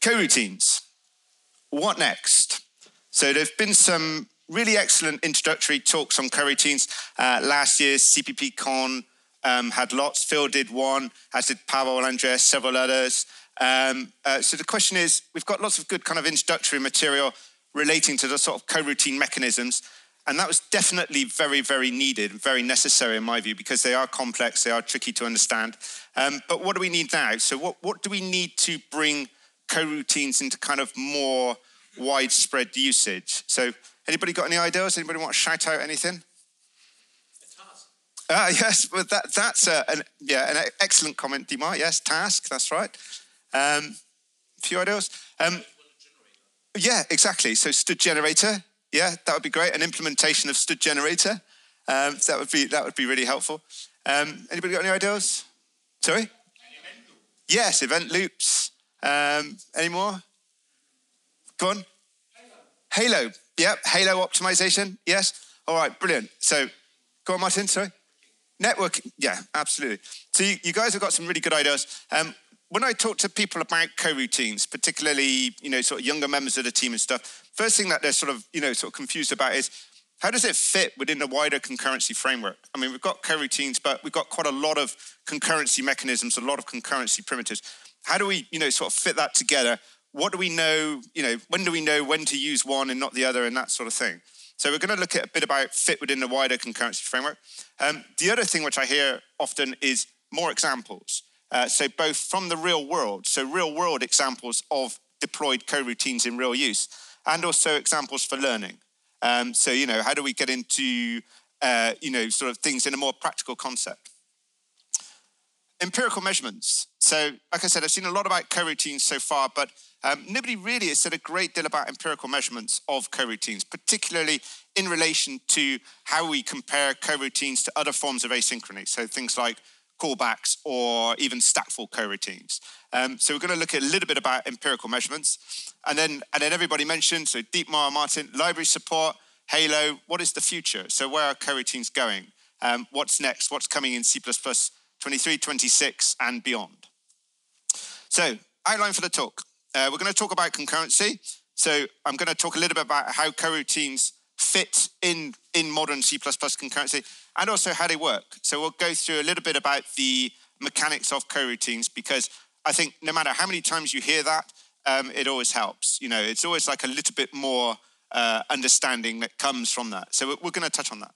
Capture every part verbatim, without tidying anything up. coroutines. What next? So there have been some really excellent introductory talks on coroutines. Uh, last year's C P P Con um, had lots. Phil did one, as did Pavel, Andres, several others. Um, uh, so the question is, we've got lots of good kind of introductory material relating to the sort of coroutine mechanisms. And that was definitely very, very needed, very necessary in my view, because they are complex, they are tricky to understand. Um, but what do we need now? So what, what do we need to bring coroutines into kind of more widespread usage? So anybody got any ideas? Anybody want to shout out anything? A task. Uh, yes, but that, that's a, an, yeah, an excellent comment, Dima. Yes, task, that's right. Um, a few ideas. Um, yeah, exactly. So stood generator. Yeah, that would be great. An implementation of stood generator. Um, that would be that would be really helpful. Um, anybody got any ideas? Sorry. Event loop. Yes, event loops. Um, any more? Go on. Halo. Halo. Yep. Halo optimization. Yes. All right. Brilliant. So, go on, Martin. Sorry. Networking. Yeah, absolutely. So you, you guys have got some really good ideas. Um, When I talk to people about coroutines, particularly, you know, sort of younger members of the team and stuff, first thing that they're sort of, you know, sort of confused about is how does it fit within the wider concurrency framework? I mean, we've got coroutines, but we've got quite a lot of concurrency mechanisms, a lot of concurrency primitives. How do we, you know, sort of fit that together? What do we know, you know, when do we know when to use one and not the other and that sort of thing? So we're going to look at a bit about fit within the wider concurrency framework. Um, the other thing which I hear often is more examples. Uh, so both from the real world, so real world examples of deployed coroutines in real use, and also examples for learning. Um, so, you know, how do we get into, uh, you know, sort of things in a more practical concept? Empirical measurements. So, like I said, I've seen a lot about coroutines so far, but um, nobody really has said a great deal about empirical measurements of coroutines, particularly in relation to how we compare coroutines to other forms of asynchrony. So things like callbacks or even stackful coroutines. Um, so we're going to look at a little bit about empirical measurements, and then and then everybody mentioned, so Dietmar, Martin, library support, Halo. What is the future? So where are coroutines going? Um, what's next? What's coming in C plus plus twenty-three, twenty-six, and beyond? So outline for the talk. Uh, we're going to talk about concurrency. So I'm going to talk a little bit about how coroutines fit in in modern C plus plus concurrency, and also how they work. So we'll go through a little bit about the mechanics of coroutines, because I think no matter how many times you hear that, um, it always helps. You know, it's always like a little bit more uh, understanding that comes from that. So we're, we're going to touch on that.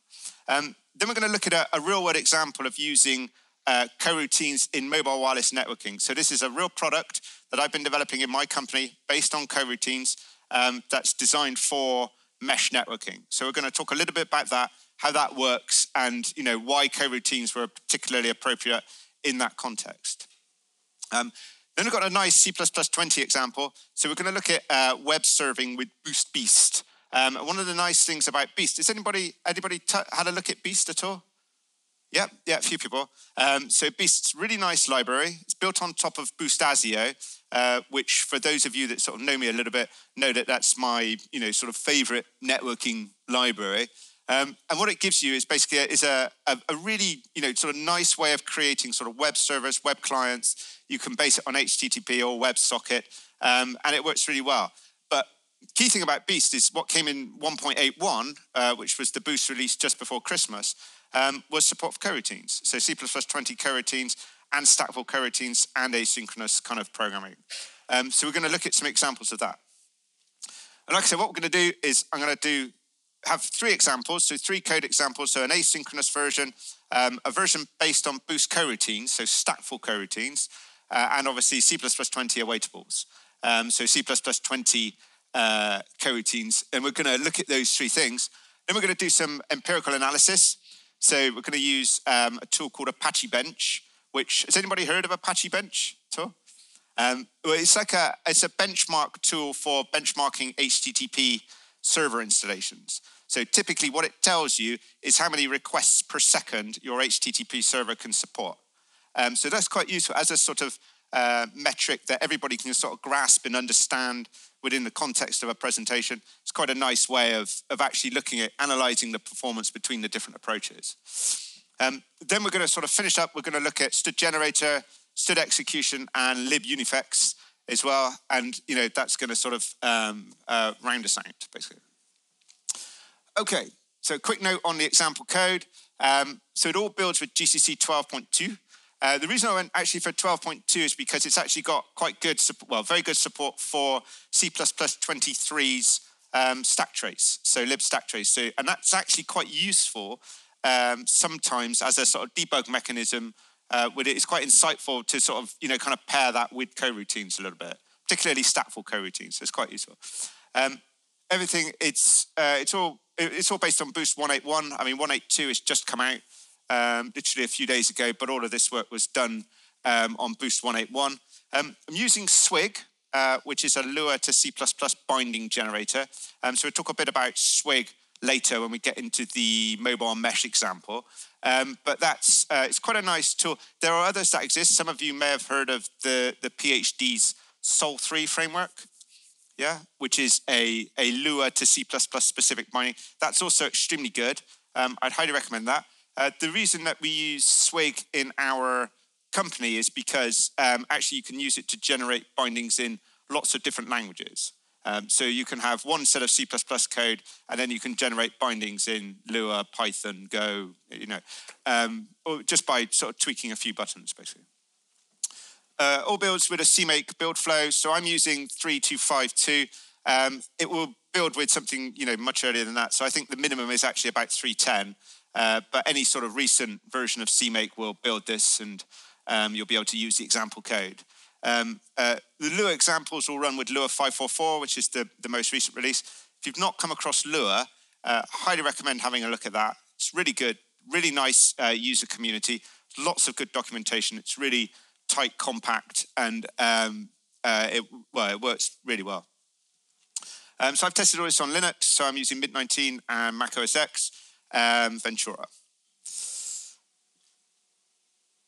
Um, then we're going to look at a, a real-world example of using uh, coroutines in mobile wireless networking. So this is a real product that I've been developing in my company based on coroutines um, that's designed for mesh networking. So we're going to talk a little bit about that, how that works, and you know why coroutines were particularly appropriate in that context. Um, then we've got a nice C plus plus twenty example. So we're going to look at uh, web serving with Boost Beast. Um, one of the nice things about Beast, has anybody anybody t had a look at Beast at all? Yeah, yeah, a few people. Um, so Beast's really nice library. It's built on top of Boost Asio, uh, which for those of you that sort of know me a little bit know that that's my you know sort of favorite networking library. Um, and what it gives you is basically a, is a, a, a really, you know, sort of nice way of creating sort of web servers, web clients. You can base it on H T T P or WebSocket, um, and it works really well. But key thing about Beast is what came in one point eight one, uh, which was the Boost release just before Christmas, um, was support for coroutines. So C plus plus twenty coroutines and stackful coroutines and asynchronous kind of programming. Um, so we're going to look at some examples of that. And like I said, what we're going to do is I'm going to do have three examples, so three code examples, so an asynchronous version, um, a version based on Boost coroutines, so stackful coroutines, uh, and obviously C plus plus twenty awaitables. Um, so C plus plus twenty uh, coroutines, and we're going to look at those three things. Then we're going to do some empirical analysis. So we're going to use um, a tool called Apache Bench, which, has anybody heard of Apache Bench at all? Um, well, it's like a, it's a benchmark tool for benchmarking H T T P server installations. So typically what it tells you is how many requests per second your H T T P server can support. Um, so that's quite useful as a sort of uh, metric that everybody can sort of grasp and understand within the context of a presentation. It's quite a nice way of, of actually looking at analyzing the performance between the different approaches. Um, then we're going to sort of finish up. We're going to look at stood generator, stood execution, and libunifex. as well. And, you know, that's going to sort of um, uh, round us out, basically. Okay, so quick note on the example code. Um, so it all builds with G C C twelve point two. Uh, the reason I went actually for twelve point two is because it's actually got quite good, well, very good support for C plus plus twenty-three's um, stack trace, so lib stack trace. So, and that's actually quite useful um, sometimes as a sort of debug mechanism. Uh, with it, it's quite insightful to sort of, you know, kind of pair that with coroutines a little bit, particularly statful coroutines. So it's quite useful. Um, everything, it's uh, it's all it's all based on Boost one eight one. I mean, one eight two has just come out. Um, literally a few days ago, but all of this work was done um, on Boost one eight one. Um, I'm using SWIG, uh, which is a Lua to C plus plus binding generator. Um, so we'll talk a bit about SWIG later when we get into the mobile mesh example. Um, but that's uh, it's quite a nice tool. There are others that exist. Some of you may have heard of the, the PhD's Sol three framework, yeah, which is a, a Lua to C plus plus specific binding. That's also extremely good. Um, I'd highly recommend that. Uh, the reason that we use SWIG in our company is because um, actually you can use it to generate bindings in lots of different languages. Um, so you can have one set of C plus plus code, and then you can generate bindings in Lua, Python, Go, you know, um, or just by sort of tweaking a few buttons, basically. Uh, all builds with a CMake build flow. So I'm using three two five two. Um, it will build with something, you know, much earlier than that. So I think the minimum is actually about three ten. Uh, but any sort of recent version of CMake will build this, and um, you'll be able to use the example code. Um, uh, the Lua examples will run with Lua five four four, which is the, the most recent release. If you've not come across Lua, uh, highly recommend having a look at that. It's really good, really nice uh, user community, lots of good documentation. It's really tight, compact, and um, uh, it, well, it works really well. Um, so I've tested all this on Linux, so I'm using Mint nineteen and Mac O S X. Um, Ventura.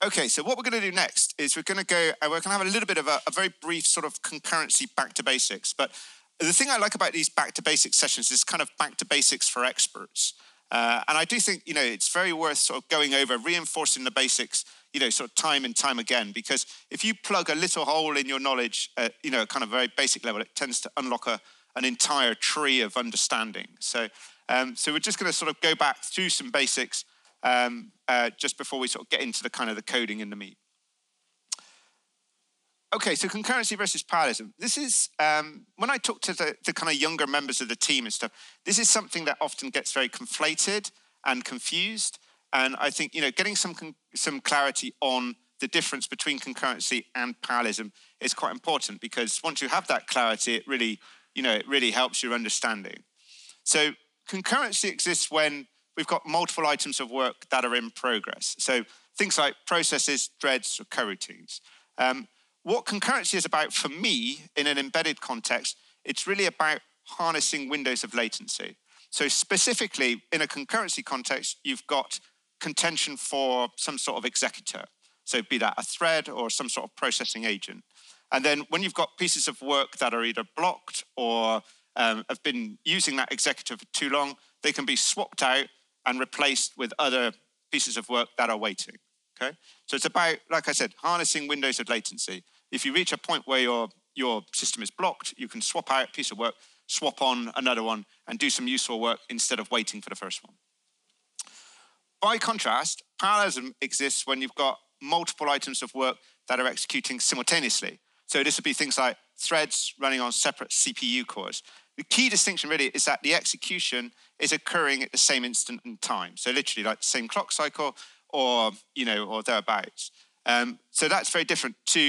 Okay, so what we're going to do next is we're going to go, uh, we're going to have a little bit of a, a very brief sort of concurrency back to basics. But the thing I like about these back to basics sessions is kind of back to basics for experts. Uh, and I do think, you know, it's very worth sort of going over, reinforcing the basics, you know, sort of time and time again, because if you plug a little hole in your knowledge, uh, you know, kind of very basic level, it tends to unlock a, an entire tree of understanding. So Um, so we're just going to sort of go back through some basics um, uh, just before we sort of get into the kind of the coding and the meat. Okay, so concurrency versus parallelism. This is, um, when I talk to the, the kind of younger members of the team and stuff, this is something that often gets very conflated and confused. And I think, you know, getting some, some clarity on the difference between concurrency and parallelism is quite important, because once you have that clarity, it really, you know, it really helps your understanding. So concurrency exists when we've got multiple items of work that are in progress. So things like processes, threads, or coroutines. Um, what concurrency is about for me in an embedded context, it's really about harnessing windows of latency. So specifically in a concurrency context, you've got contention for some sort of executor. So be that a thread or some sort of processing agent. And then when you've got pieces of work that are either blocked or Um, have been using that executor for too long, they can be swapped out and replaced with other pieces of work that are waiting, okay? So it's about, like I said, harnessing windows of latency. If you reach a point where your, your system is blocked, you can swap out a piece of work, swap on another one, and do some useful work instead of waiting for the first one. By contrast, parallelism exists when you've got multiple items of work that are executing simultaneously. So this would be things like threads running on separate C P U cores. The key distinction really is that the execution is occurring at the same instant in time. So literally like the same clock cycle or, you know, or thereabouts. Um, so that's very different to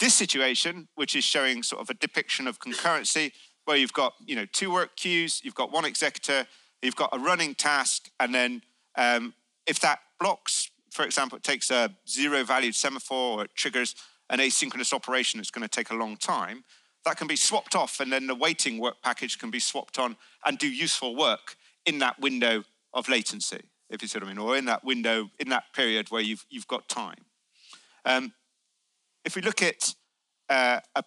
this situation, which is showing sort of a depiction of concurrency where you've got, you know, two work queues, you've got one executor, you've got a running task, and then um, if that blocks, for example, it takes a zero-valued semaphore or it triggers an asynchronous operation that's going to take a long time, that can be swapped off, and then the waiting work package can be swapped on and do useful work in that window of latency, if you see what I mean, or in that window, in that period where you've, you've got time. Um, if we look at uh, a,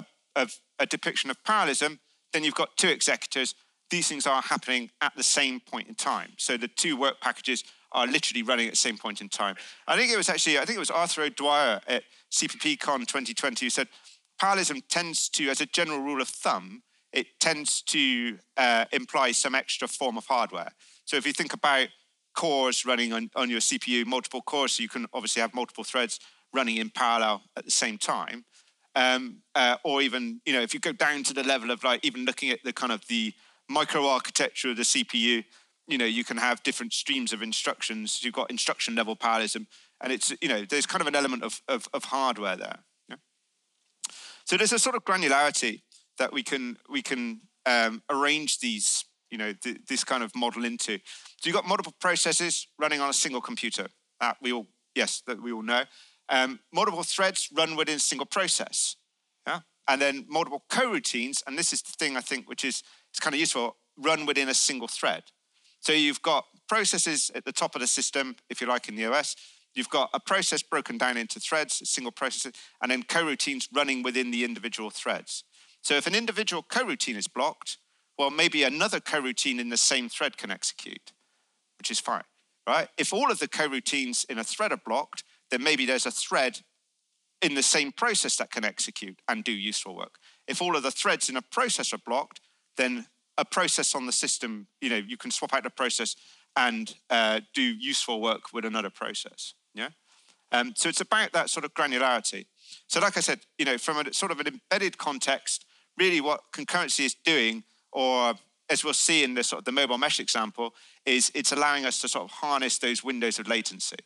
a, a, a depiction of parallelism, then you've got two executors. These things are happening at the same point in time. So the two work packages are literally running at the same point in time. I think it was actually, I think it was Arthur O'Dwyer at C P P Con twenty twenty who said, parallelism tends to, as a general rule of thumb, it tends to uh, imply some extra form of hardware. So if you think about cores running on, on your C P U, multiple cores, so you can obviously have multiple threads running in parallel at the same time. Um, uh, or even, you know, if you go down to the level of like even looking at the kind of the microarchitecture of the C P U, you know, you can have different streams of instructions. You've got instruction level parallelism, and it's, you know, there's kind of an element of, of, of hardware there. Yeah? So there's a sort of granularity that we can we can um, arrange these, you know, th this kind of model into. So you've got multiple processes running on a single computer. That we all, yes, that we all know. Um, multiple threads run within a single process, yeah? And then multiple coroutines, and this is the thing I think which is it's kind of useful, run within a single thread. So you've got processes at the top of the system, if you like, in the O S. You've got a process broken down into threads, single processes, and then coroutines running within the individual threads. So if an individual coroutine is blocked, well, maybe another coroutine in the same thread can execute, which is fine, right? If all of the coroutines in a thread are blocked, then maybe there's a thread in the same process that can execute and do useful work. If all of the threads in a process are blocked, then a process on the system, you know, you can swap out the process and uh, do useful work with another process, yeah? Um, so it's about that sort of granularity. So like I said, you know, from a sort of an embedded context, really what concurrency is doing, or as we'll see in the sort of the mobile mesh example, is it's allowing us to sort of harness those windows of latency.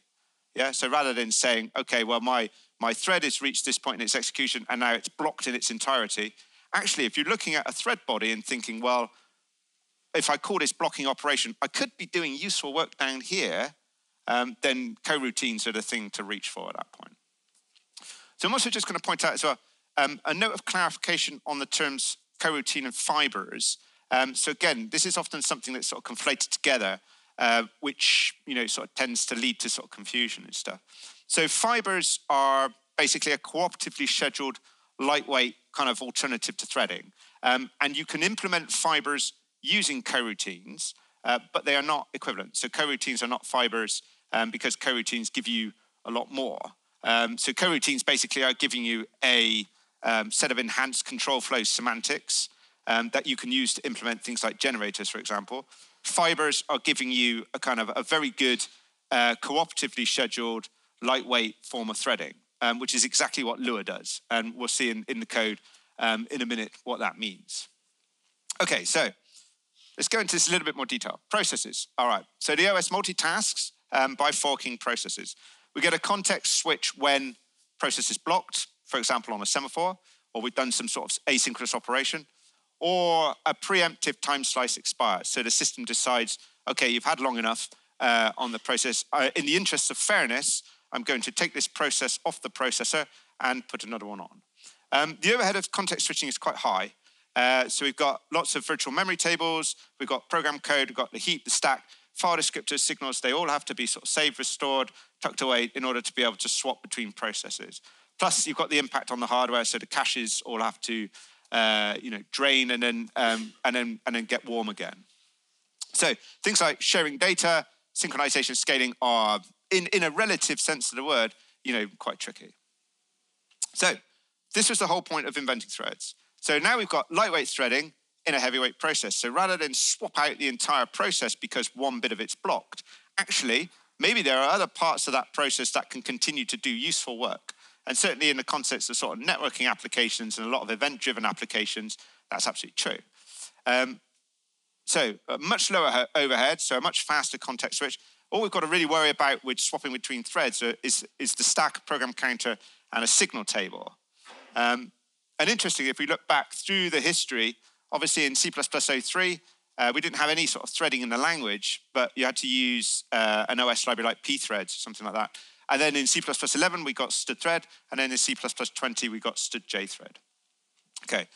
Yeah, so rather than saying, okay, well, my, my thread has reached this point in its execution and now it's blocked in its entirety. Actually, if you're looking at a thread body and thinking, well, if I call this blocking operation, I could be doing useful work down here, um, then coroutines are the thing to reach for at that point. So I'm also just going to point out as well, um, a note of clarification on the terms coroutine and fibers. Um, so again, this is often something that's sort of conflated together. Uh, which, you know, sort of tends to lead to sort of confusion and stuff. So fibers are basically a cooperatively scheduled, lightweight kind of alternative to threading. Um, and you can implement fibers using coroutines, uh, but they are not equivalent. So coroutines are not fibers um, because coroutines give you a lot more. Um, so coroutines basically are giving you a um, set of enhanced control flow semantics um, that you can use to implement things like generators, for example. Fibers are giving you a kind of a very good, uh, cooperatively scheduled, lightweight form of threading, um, which is exactly what Lua does. And we'll see in, in the code um, in a minute what that means. Okay, so let's go into this a little bit more detail. Processes, all right. So the O S multitasks um, by forking processes. We get a context switch when process is blocked, for example, on a semaphore, or we've done some sort of asynchronous operation, or a preemptive time slice expires. So the system decides, okay, you've had long enough uh, on the process. Uh, in the interests of fairness, I'm going to take this process off the processor and put another one on. Um, the overhead of context switching is quite high. Uh, so we've got lots of virtual memory tables, we've got program code, we've got the heap, the stack, file descriptors, signals, they all have to be sort of saved, restored, tucked away in order to be able to swap between processes. Plus you've got the impact on the hardware, so the caches all have to Uh, you know, drain and then um, and then and then get warm again. So things like sharing data, synchronization, scaling are, in in a relative sense of the word, you know, quite tricky. So this was the whole point of inventing threads. So now we've got lightweight threading in a heavyweight process. So rather than swap out the entire process because one bit of it's blocked, actually maybe there are other parts of that process that can continue to do useful work. And certainly in the context of sort of networking applications and a lot of event-driven applications, that's absolutely true. Um, so a much lower overhead, so a much faster context switch. All we've got to really worry about with swapping between threads is, is the stack, program counter, and a signal table. Um, and interestingly, if we look back through the history, obviously in C plus plus oh three, uh, we didn't have any sort of threading in the language, but you had to use uh, an O S library like pthreads, something like that. And then in C plus plus eleven, we got std thread, and then in C plus plus twenty, we got std j thread. Okay,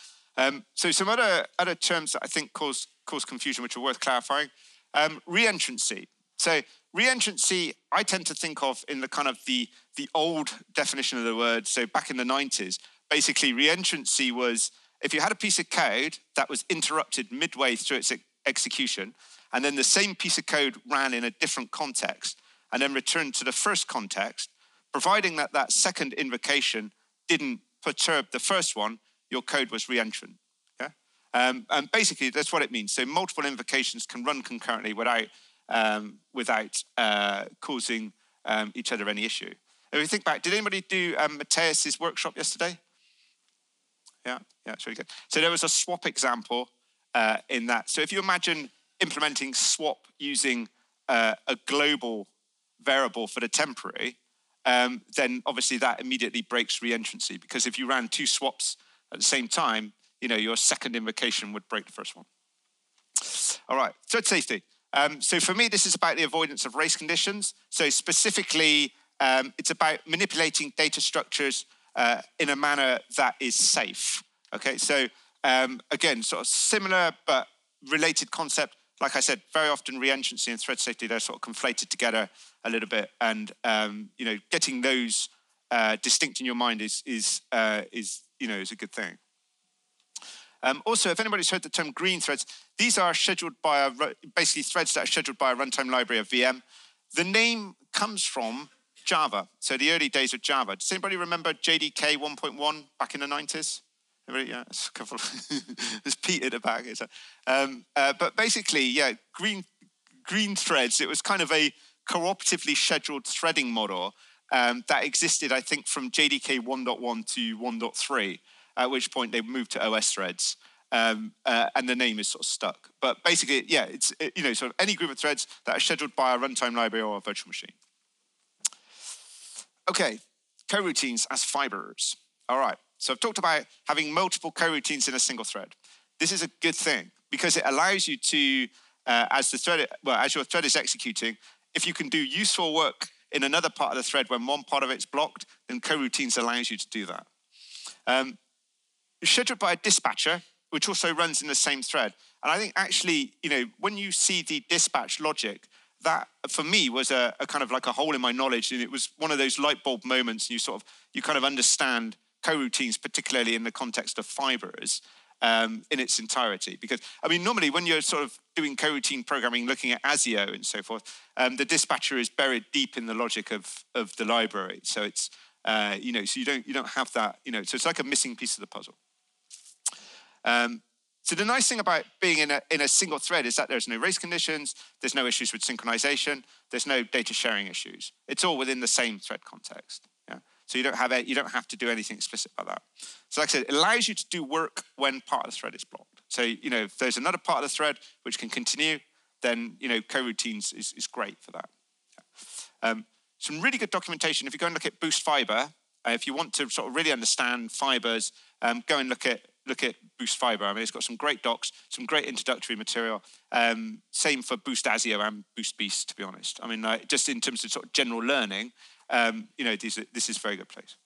um, so some other, other terms that I think cause, cause confusion, which are worth clarifying. Um, reentrancy. So reentrancy, I tend to think of in the kind of the, the old definition of the word, so back in the nineties, basically reentrancy was if you had a piece of code that was interrupted midway through its execution, and then the same piece of code ran in a different context, and then return to the first context, providing that that second invocation didn't perturb the first one, your code was reentrant. Okay? Um, and basically, that's what it means. So multiple invocations can run concurrently without, um, without uh, causing um, each other any issue. If you think back, did anybody do um, Matthias's workshop yesterday? Yeah, yeah, it's really good. So there was a swap example uh, in that. So if you imagine implementing swap using uh, a global variable for the temporary, um, then obviously that immediately breaks reentrancy, because if you ran two swaps at the same time, you know, your second invocation would break the first one. All right, thread safety. Um, so for me, this is about the avoidance of race conditions. So specifically, um, it's about manipulating data structures uh, in a manner that is safe. Okay, so um, again, sort of similar but related concept. Like I said, very often reentrancy and thread safety, they're sort of conflated together a little bit, and um, you know, getting those uh, distinct in your mind is is uh, is you know is a good thing. Um, also, if anybody's heard the term green threads, these are scheduled by a, basically threads that are scheduled by a runtime library of V M. The name comes from Java, so the early days of Java. Does anybody remember J D K one point one back in the nineties? Yeah, it's a couple of there's Pete at the back. Um, uh, but basically, yeah, green green threads, it was kind of a cooperatively scheduled threading model um, that existed, I think, from J D K one point one to one point three, at which point they moved to O S threads, um, uh, and the name is sort of stuck. But basically, yeah, it's, it, you know, sort of any group of threads that are scheduled by a runtime library or a virtual machine. Okay, coroutines as fibers. All right. So I've talked about having multiple coroutines in a single thread. This is a good thing because it allows you to, uh, as the thread, well, as your thread is executing, if you can do useful work in another part of the thread when one part of it's blocked, then coroutines allows you to do that. Um, scheduled by a dispatcher, which also runs in the same thread. And I think actually, you know, when you see the dispatch logic, that for me was a, a kind of like a hole in my knowledge, and it was one of those light bulb moments, and you sort of, you kind of understand coroutines, particularly in the context of fibers, um, in its entirety. Because, I mean, normally when you're sort of doing coroutine programming, looking at ASIO and so forth, um, the dispatcher is buried deep in the logic of, of the library. So it's, uh, you know, so you don't, you don't have that, you know, so it's like a missing piece of the puzzle. Um, so the nice thing about being in a, in a single thread is that there's no race conditions, there's no issues with synchronization, there's no data sharing issues. It's all within the same thread context. So you don't have it, you don't have to do anything explicit about that. So like I said, it allows you to do work when part of the thread is blocked. So, you know, if there's another part of the thread which can continue, then, you know, coroutines is, is great for that. Yeah. Um, some really good documentation. If you go and look at Boost Fiber, uh, if you want to sort of really understand fibers, um, go and look at look at Boost Fiber. I mean, it's got some great docs, some great introductory material. Um, same for Boost Asio and Boost Beast, to be honest. I mean, like, just in terms of sort of general learning, Um, you know, these, this is a very good place.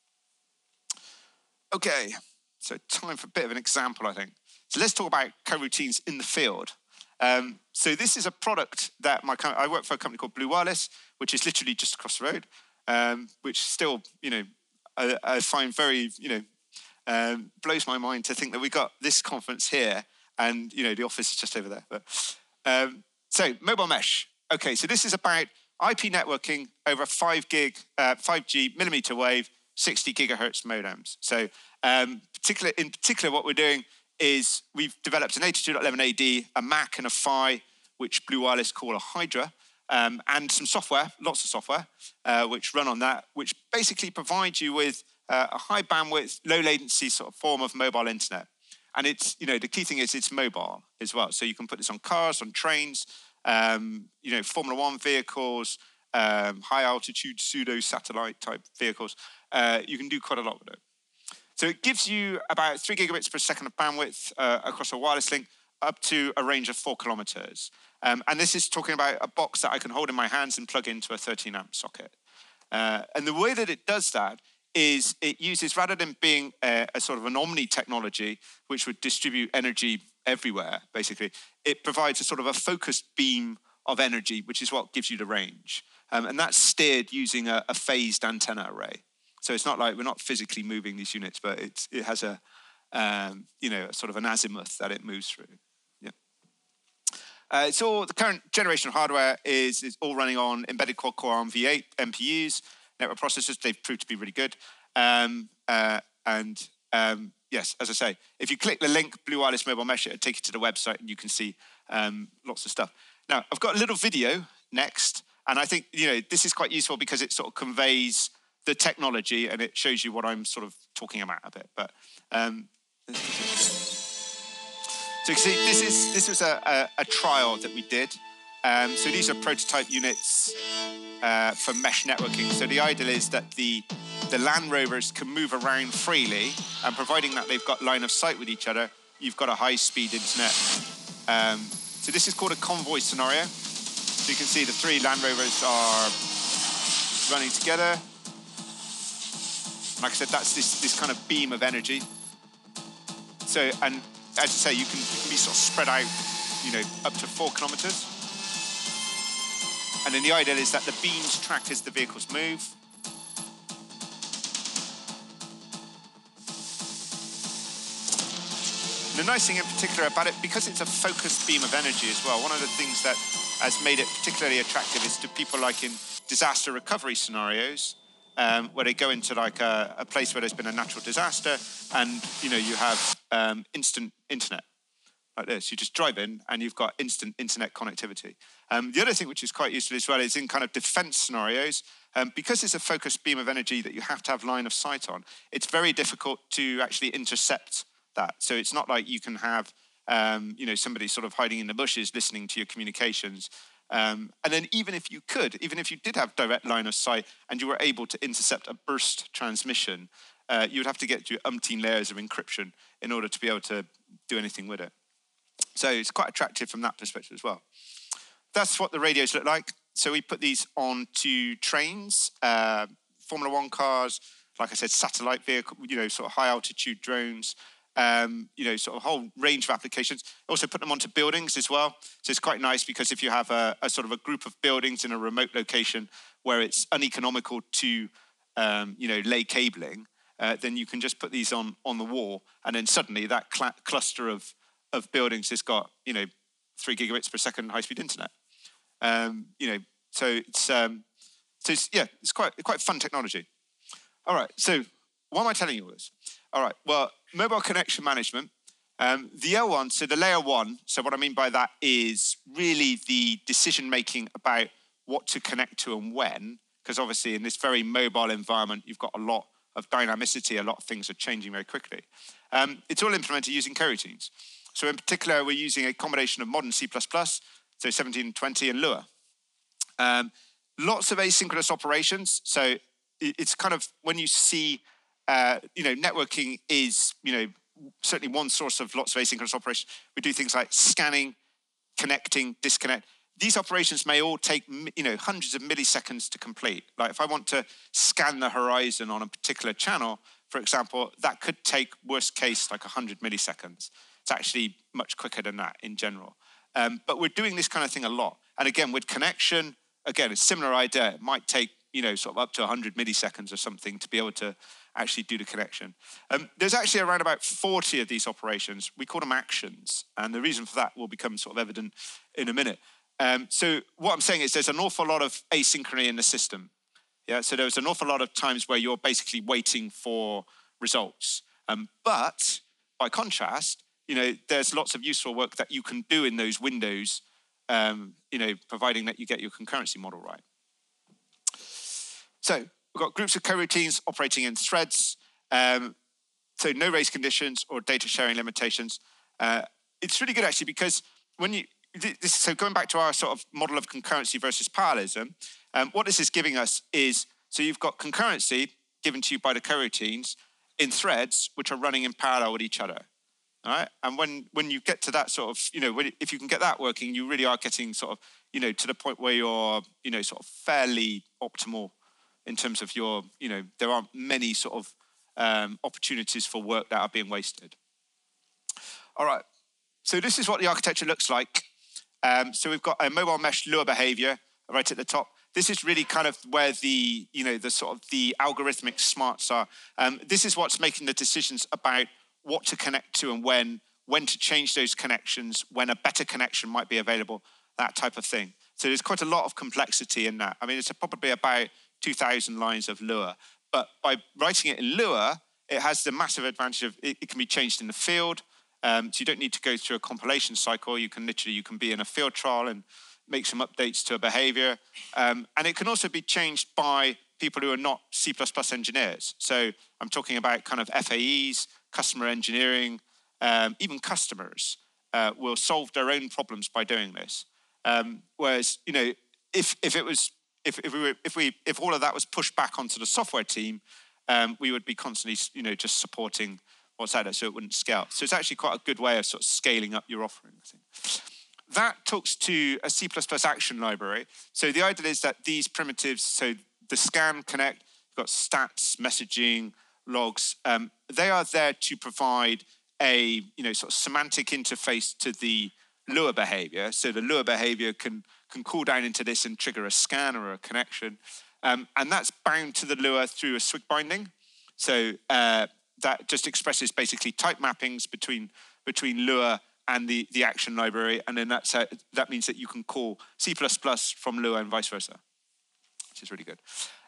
Okay, so time for a bit of an example, I think. So let's talk about coroutines in the field. Um, so this is a product that my I work for a company called Blue Wireless, which is literally just across the road, um, which still, you know, I, I find very, you know, um, blows my mind to think that we got this conference here and, you know, the office is just over there. But, um, so mobile mesh. Okay, so this is about I P networking over five gig, uh, five G millimeter wave, sixty gigahertz modems. So, um, particular in particular, what we're doing is we've developed an eighty-two eleven A D, a M A C, and a Phi, which Blue Wireless call a Hydra, um, and some software, lots of software, uh, which run on that, which basically provides you with uh, a high bandwidth, low latency sort of form of mobile internet. And it's, you know, the key thing is it's mobile as well. So you can put this on cars, on trains. Um, you know, Formula One vehicles, um, high-altitude pseudo-satellite type vehicles. Uh, you can do quite a lot with it. So it gives you about three gigabits per second of bandwidth uh, across a wireless link up to a range of four kilometers. Um, and this is talking about a box that I can hold in my hands and plug into a thirteen amp socket. Uh, and the way that it does that is it uses, rather than being a, a sort of an omni technology, which would distribute energy everywhere, basically, it provides a sort of a focused beam of energy, which is what gives you the range. Um, and that's steered using a, a phased antenna array. So it's not like we're not physically moving these units, but it's, it has a, um, you know, sort of an azimuth that it moves through. Yeah. Uh, it's all, the current generation of hardware is, is all running on embedded quad-core ARM v eight M P Us, network processors. They've proved to be really good. Um, uh, And um, yes, as I say, if you click the link, Blue Wireless Mobile Mesh, it'll take you to the website and you can see um, lots of stuff. Now, I've got a little video next, and I think, you know, this is quite useful because it sort of conveys the technology and it shows you what I'm sort of talking about a bit. But um, so you can see, this is this was a, a, a trial that we did. Um, so these are prototype units uh, for mesh networking. So the ideal is that the the LAN rovers can move around freely, and providing that they've got line of sight with each other, you've got a high-speed internet. Um, so this is called a convoy scenario. So you can see the three LAN rovers are running together. Like I said, that's this, this kind of beam of energy. So, and as I say, you can, you can be sort of spread out, you know, up to four kilometers. And then the idea is that the beams track as the vehicles move. And the nice thing in particular about it, because it's a focused beam of energy as well, one of the things that has made it particularly attractive is to people like in disaster recovery scenarios, Um, where they go into like a, a place where there's been a natural disaster, and you know you have um, instant internet like this. You just drive in and you've got instant internet connectivity. Um, the other thing which is quite useful as well is in kind of defense scenarios, um, because it's a focused beam of energy that you have to have line of sight on, it's very difficult to actually intercept that. So it's not like you can have um, you know, somebody sort of hiding in the bushes listening to your communications. Um, and then even if you could, even if you did have direct line of sight and you were able to intercept a burst transmission, uh, you would have to get through umpteen layers of encryption in order to be able to do anything with it. So it's quite attractive from that perspective as well. That's what the radios look like. So we put these onto trains, uh, Formula One cars, like I said, satellite vehicle, you know, sort of high altitude drones, Um, you know, sort of a whole range of applications. Also put them onto buildings as well. So it's quite nice because if you have a, a sort of a group of buildings in a remote location where it's uneconomical to, um, you know, lay cabling, uh, then you can just put these on, on the wall. And then suddenly that cl cluster of, of buildings has got, you know, three gigabits per second high-speed internet. Um, you know, so it's, um, so it's, yeah, it's quite, quite fun technology. All right, so why am I telling you all this? All right, well, mobile connection management, um, the L one, so the layer one, so what I mean by that is really the decision-making about what to connect to and when, because obviously in this very mobile environment, you've got a lot of dynamicity, a lot of things are changing very quickly. Um, it's all implemented using coroutines. So in particular, we're using a combination of modern C plus plus, so seventeen twenty and Lua. Um, lots of asynchronous operations, so it's kind of when you see Uh, you know, networking is, you know, certainly one source of lots of asynchronous operations. We do things like scanning, connecting, disconnect. These operations may all take, you know, hundreds of milliseconds to complete. Like if I want to scan the horizon on a particular channel, for example, that could take, worst case, like one hundred milliseconds. It's actually much quicker than that in general. Um, but we're doing this kind of thing a lot. And again, with connection, again, a similar idea. It might take, you know, sort of up to one hundred milliseconds or something to be able to actually do the connection. Um, there's actually around about forty of these operations. We call them actions, and the reason for that will become sort of evident in a minute. Um, so what I'm saying is there's an awful lot of asynchrony in the system. Yeah, so there's an awful lot of times where you're basically waiting for results. Um, but by contrast, you know, there's lots of useful work that you can do in those windows, um, you know, providing that you get your concurrency model right. So, we've got groups of coroutines operating in threads, um, so no race conditions or data sharing limitations. Uh, it's really good actually because when you, this, so going back to our sort of model of concurrency versus parallelism, um, what this is giving us is, so you've got concurrency given to you by the coroutines in threads which are running in parallel with each other, all right? And when, when you get to that sort of, you know, when, if you can get that working, you really are getting sort of, you know, to the point where you're, you know, sort of fairly optimal in terms of your, you know, there aren't many sort of um, opportunities for work that are being wasted. All right, so this is what the architecture looks like. Um, so we've got a mobile mesh Lua behavior right at the top. This is really kind of where the, you know, the sort of the algorithmic smarts are. Um, this is what's making the decisions about what to connect to and when, when to change those connections, when a better connection might be available, that type of thing. So there's quite a lot of complexity in that. I mean, it's probably about two thousand lines of Lua, but by writing it in Lua, It has the massive advantage of it, it can be changed in the field. Um, so you don't need to go through a compilation cycle. You can literally, you can be in a field trial and make some updates to a behavior. Um, and it can also be changed by people who are not C plus plus engineers. So I'm talking about kind of F A Es, customer engineering, um, even customers uh, will solve their own problems by doing this. Um, whereas, you know, if if it was if if we were, if we if all of that was pushed back onto the software team, um, we would be constantly, you know, just supporting what's out there, so it wouldn't scale. So it's actually quite a good way of sort of scaling up your offering, I think. That talks to a C plus plus action library. So the idea is that these primitives, so the scan, connect, you've got stats, messaging, logs, um, they are there to provide a, you know, sort of semantic interface to the Lua behavior. So the Lua behavior can, can call down into this and trigger a scan or a connection. Um, and that's bound to the Lua through a swig binding. So uh, that just expresses basically type mappings between, between Lua and the, the action library. And then that's how, that means that you can call C plus plus from Lua and vice versa, which is really good.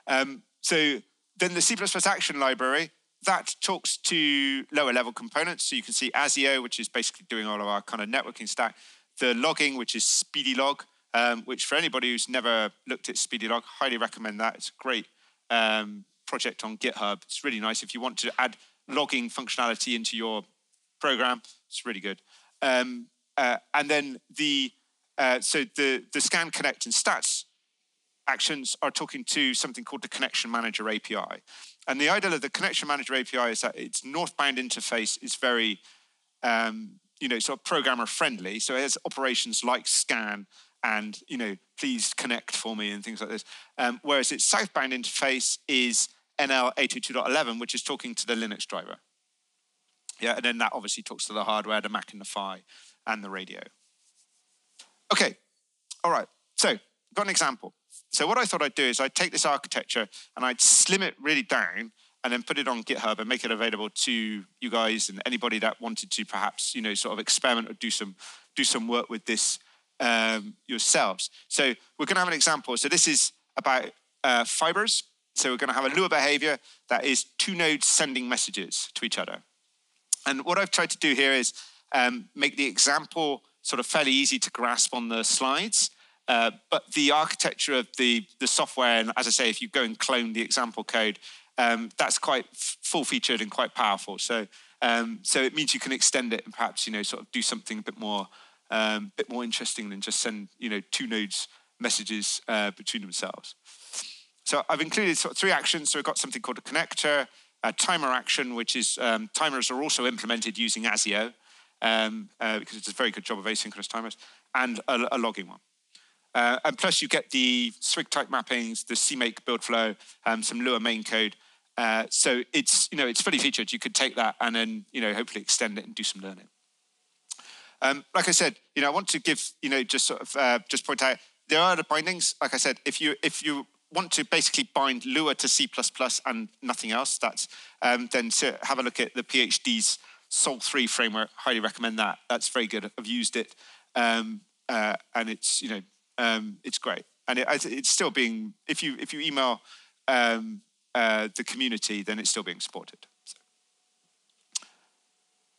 Um, so then the C plus plus action library, that talks to lower level components. So you can see ASIO, which is basically doing all of our kind of networking stack. The logging, which is SpeedyLog, um, which for anybody who's never looked at SpeedyLog, highly recommend that. It's a great um, project on GitHub. It's really nice. If you want to add logging functionality into your program, it's really good. Um, uh, and then the, uh, so the, the scan, connect, and stats actions are talking to something called the Connection Manager A P I. And the idea of the Connection Manager A P I is that its northbound interface is very, um, you know, sort of programmer friendly. So it has operations like scan and, you know, please connect for me and things like this. Um, whereas its southbound interface is N L eight oh two dot eleven, which is talking to the Linux driver. Yeah, and then that obviously talks to the hardware, the Mac and the Phi, and the radio. Okay, all right. So got an example. So what I thought I'd do is I'd take this architecture and I'd slim it really down and then put it on GitHub and make it available to you guys and anybody that wanted to perhaps, you know, sort of experiment or do some, do some work with this um, yourselves. So we're going to have an example. So this is about uh, fibers. So we're going to have a Lua behavior that is two nodes sending messages to each other. And what I've tried to do here is um, make the example sort of fairly easy to grasp on the slides. Uh, but the architecture of the, the software, and as I say, if you go and clone the example code, um, that's quite full-featured and quite powerful. So, um, so it means you can extend it and perhaps, you know, sort of do something a bit more, um, bit more interesting than just send, you know, two nodes messages uh, between themselves. So I've included sort of three actions. So we've got something called a connector, a timer action, which is um, timers are also implemented using ASIO um, uh, because it's a very good job of asynchronous timers, and a, a logging one. Uh, and plus you get the swig type mappings, the CMake build flow, um, some Lua main code. Uh, so it's, you know, it's fully featured. You could take that and then, you know, hopefully extend it and do some learning. Um, like I said, you know, I want to give, you know, just sort of uh, just point out, there are other bindings. Like I said, if you, if you want to basically bind Lua to C plus plus and nothing else, that's, um, then to have a look at the PhD's Sol three framework. Highly recommend that. That's very good. I've used it. Um, uh, and it's, you know, Um, it's great, and it, it's still being. If you if you email um, uh, the community, then it's still being supported. So.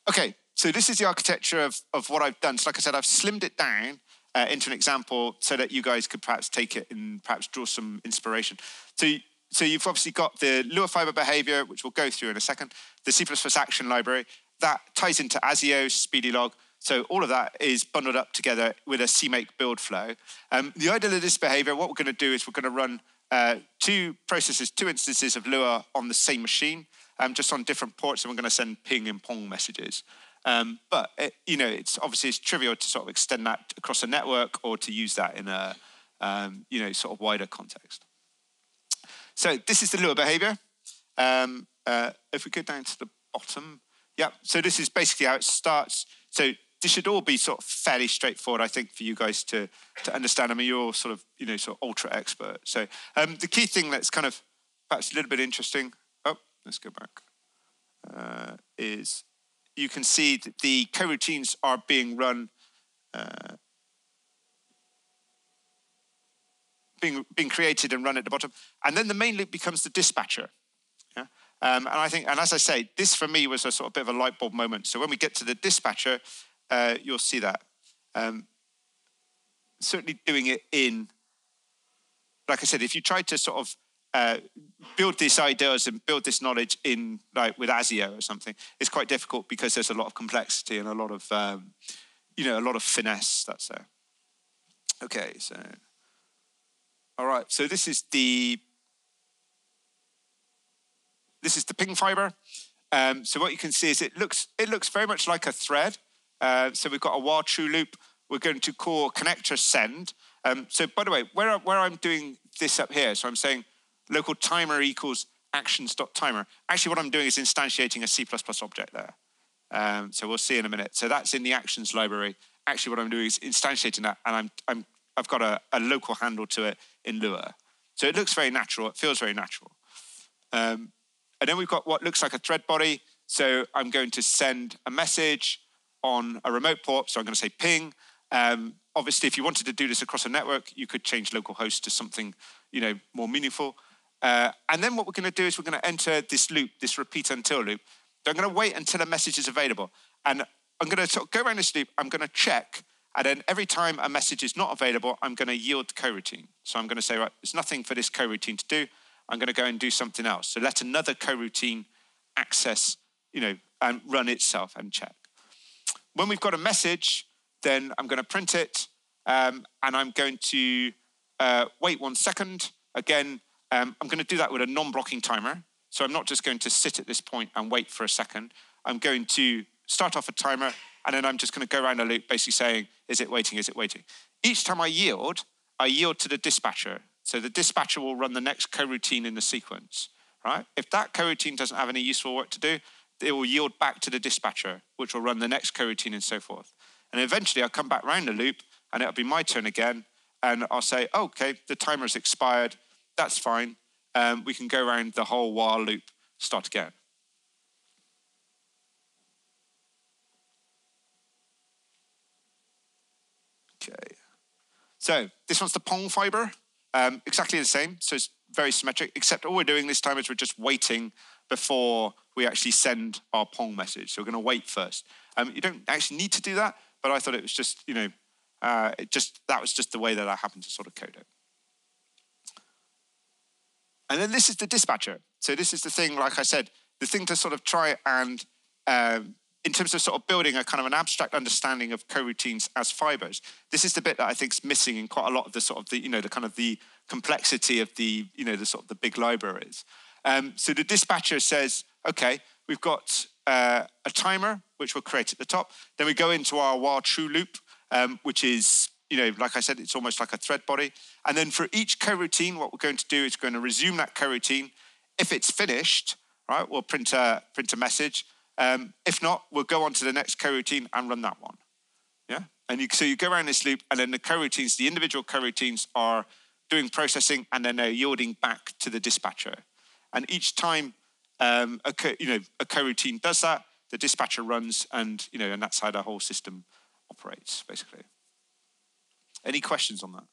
Okay, so this is the architecture of of what I've done. So, like I said, I've slimmed it down uh, into an example so that you guys could perhaps take it and perhaps draw some inspiration. So, so you've obviously got the Lua fiber behavior, which we'll go through in a second. The C plus plus action library that ties into ASIO, SpeedyLog. So all of that is bundled up together with a CMake build flow. Um, the idea of this behavior, what we're going to do is we're going to run uh, two processes, two instances of Lua on the same machine, um, just on different ports, and we're going to send ping and pong messages. Um, but it, you know, it's obviously it's trivial to sort of extend that across a network or to use that in a um, you know sort of wider context. So this is the Lua behavior. Um, uh, if we go down to the bottom, yeah. So this is basically how it starts. So this should all be sort of fairly straightforward, I think, for you guys to, to understand. I mean, you're all sort of, you know, sort of ultra expert. So um, the key thing that's kind of perhaps a little bit interesting, oh, let's go back, uh, is you can see that the coroutines are being run, uh, being, being created and run at the bottom. And then the main loop becomes the dispatcher. Yeah? Um, and I think, and as I say, this for me was a sort of bit of a light bulb moment. So when we get to the dispatcher, uh, you'll see that. Um, certainly doing it in, like I said, if you tried to sort of uh, build these ideas and build this knowledge in, like with ASIO or something, it's quite difficult because there's a lot of complexity and a lot of, um, you know, a lot of finesse that's there. Okay, so, all right, so this is the, This is the ping fiber. Um, so what you can see is it looks it looks very much like a thread. Uh, so we've got a while true loop. We're going to call connector send. Um, so by the way, where, where I'm doing this up here, so I'm saying local timer equals actions.timer. Actually, what I'm doing is instantiating a C plus plus object there. Um, so we'll see in a minute. So that's in the actions library. Actually, what I'm doing is instantiating that, and I'm, I'm, I've got a, a local handle to it in Lua. So it looks very natural. It feels very natural. Um, And then we've got what looks like a thread body. So I'm going to send a message on a remote port. So I'm going to say ping. Um, obviously, if you wanted to do this across a network, you could change local host to something, you know, more meaningful. Uh, and then what we're going to do is we're going to enter this loop, this repeat until loop. So I'm going to wait until a message is available. And I'm going to sort of go around this loop. I'm going to check. And then every time a message is not available, I'm going to yield the coroutine. So I'm going to say, right, there's nothing for this coroutine to do. I'm going to go and do something else. So let another coroutine access, you know, and run itself and check. When we've got a message, then I'm going to print it, um, and I'm going to uh, wait one second. Again, um, I'm going to do that with a non-blocking timer. So I'm not just going to sit at this point and wait for a second. I'm going to start off a timer, and then I'm just going to go around a loop basically saying, is it waiting, is it waiting? Each time I yield, I yield to the dispatcher. So the dispatcher will run the next coroutine in the sequence, right? If that coroutine doesn't have any useful work to do, it will yield back to the dispatcher, which will run the next coroutine and so forth. And eventually I'll come back round the loop and it'll be my turn again. And I'll say, oh, okay, the timer's expired. That's fine. Um, we can go around the whole while loop, start again. Okay. So this one's the pong fiber. Um, exactly the same, so it's very symmetric, except all we're doing this time is we're just waiting before we actually send our pong message. So we're going to wait first. Um, you don't actually need to do that, but I thought it was just, you know, uh, it just that was just the way that I happened to sort of code it. And then this is the dispatcher. So this is the thing, like I said, the thing to sort of try and, um, in terms of sort of building a kind of an abstract understanding of coroutines as fibers, this is the bit that I think is missing in quite a lot of the sort of the, you know, the kind of the complexity of the, you know, the sort of the big libraries. Um, so the dispatcher says, okay, we've got uh, a timer, which we'll create at the top. Then we go into our while true loop, um, which is, you know, like I said, it's almost like a thread body. And then for each coroutine, what we're going to do is going to resume that coroutine. If it's finished, right, we'll print a, print a message. Um, if not, we'll go on to the next coroutine and run that one. Yeah. And you, so you go around this loop, and then the coroutines, the individual coroutines are doing processing, and then they're yielding back to the dispatcher. And each time um, a, you know, a coroutine does that, the dispatcher runs, and you know, and that's how the whole system operates, basically. Any questions on that?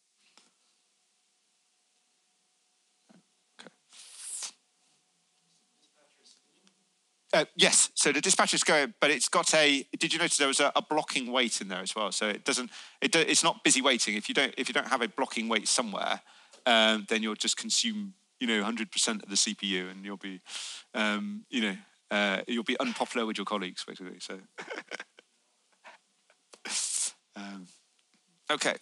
Uh, yes, so the dispatcher's going, but it's got a, did you notice there was a, a blocking wait in there as well? So it doesn't, it do, it's not busy waiting. If you don't, if you don't have a blocking wait somewhere, um, then you'll just consume, you know, one hundred percent of the C P U, and you'll be, um, you know, uh, you'll be unpopular with your colleagues, basically. So, um, okay.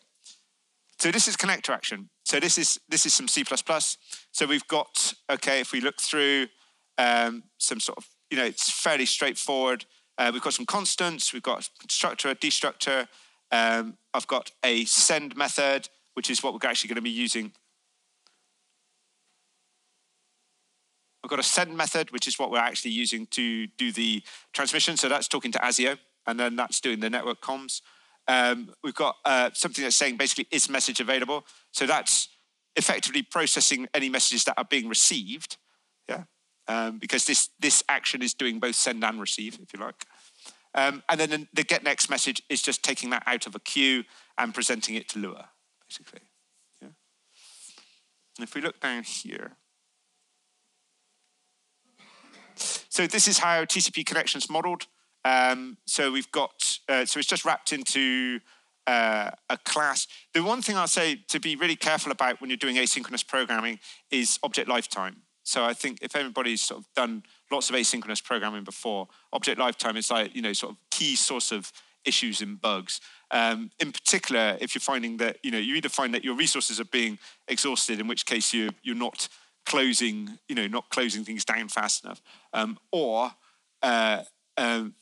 So this is connector action. So this is, this is some C plus plus. So we've got, okay, if we look through um, some sort of, you know, it's fairly straightforward. Uh, we've got some constants. We've got a constructor, a destructor. Um, I've got a send method, which is what we're actually going to be using. I've got a send method, which is what we're actually using to do the transmission. So that's talking to ASIO, and then that's doing the network comms. Um, we've got uh, something that's saying basically, is message available? So that's effectively processing any messages that are being received. Yeah. Um, because this, this action is doing both send and receive, if you like. Um, and then the get next message is just taking that out of a queue and presenting it to Lua, basically. Yeah. And if we look down here, So this is how T C P connection's modeled. Um, so we've got, uh, so it's just wrapped into uh, a class. The one thing I'll say to be really careful about when you're doing asynchronous programming is object lifetime. So I think if anybody's sort of done lots of asynchronous programming before, object lifetime is like, you know, sort of key source of issues and bugs. Um, in particular, if you're finding that, you know, you either find that your resources are being exhausted, in which case you, you're not closing, you know, not closing things down fast enough, um, or, uh, um,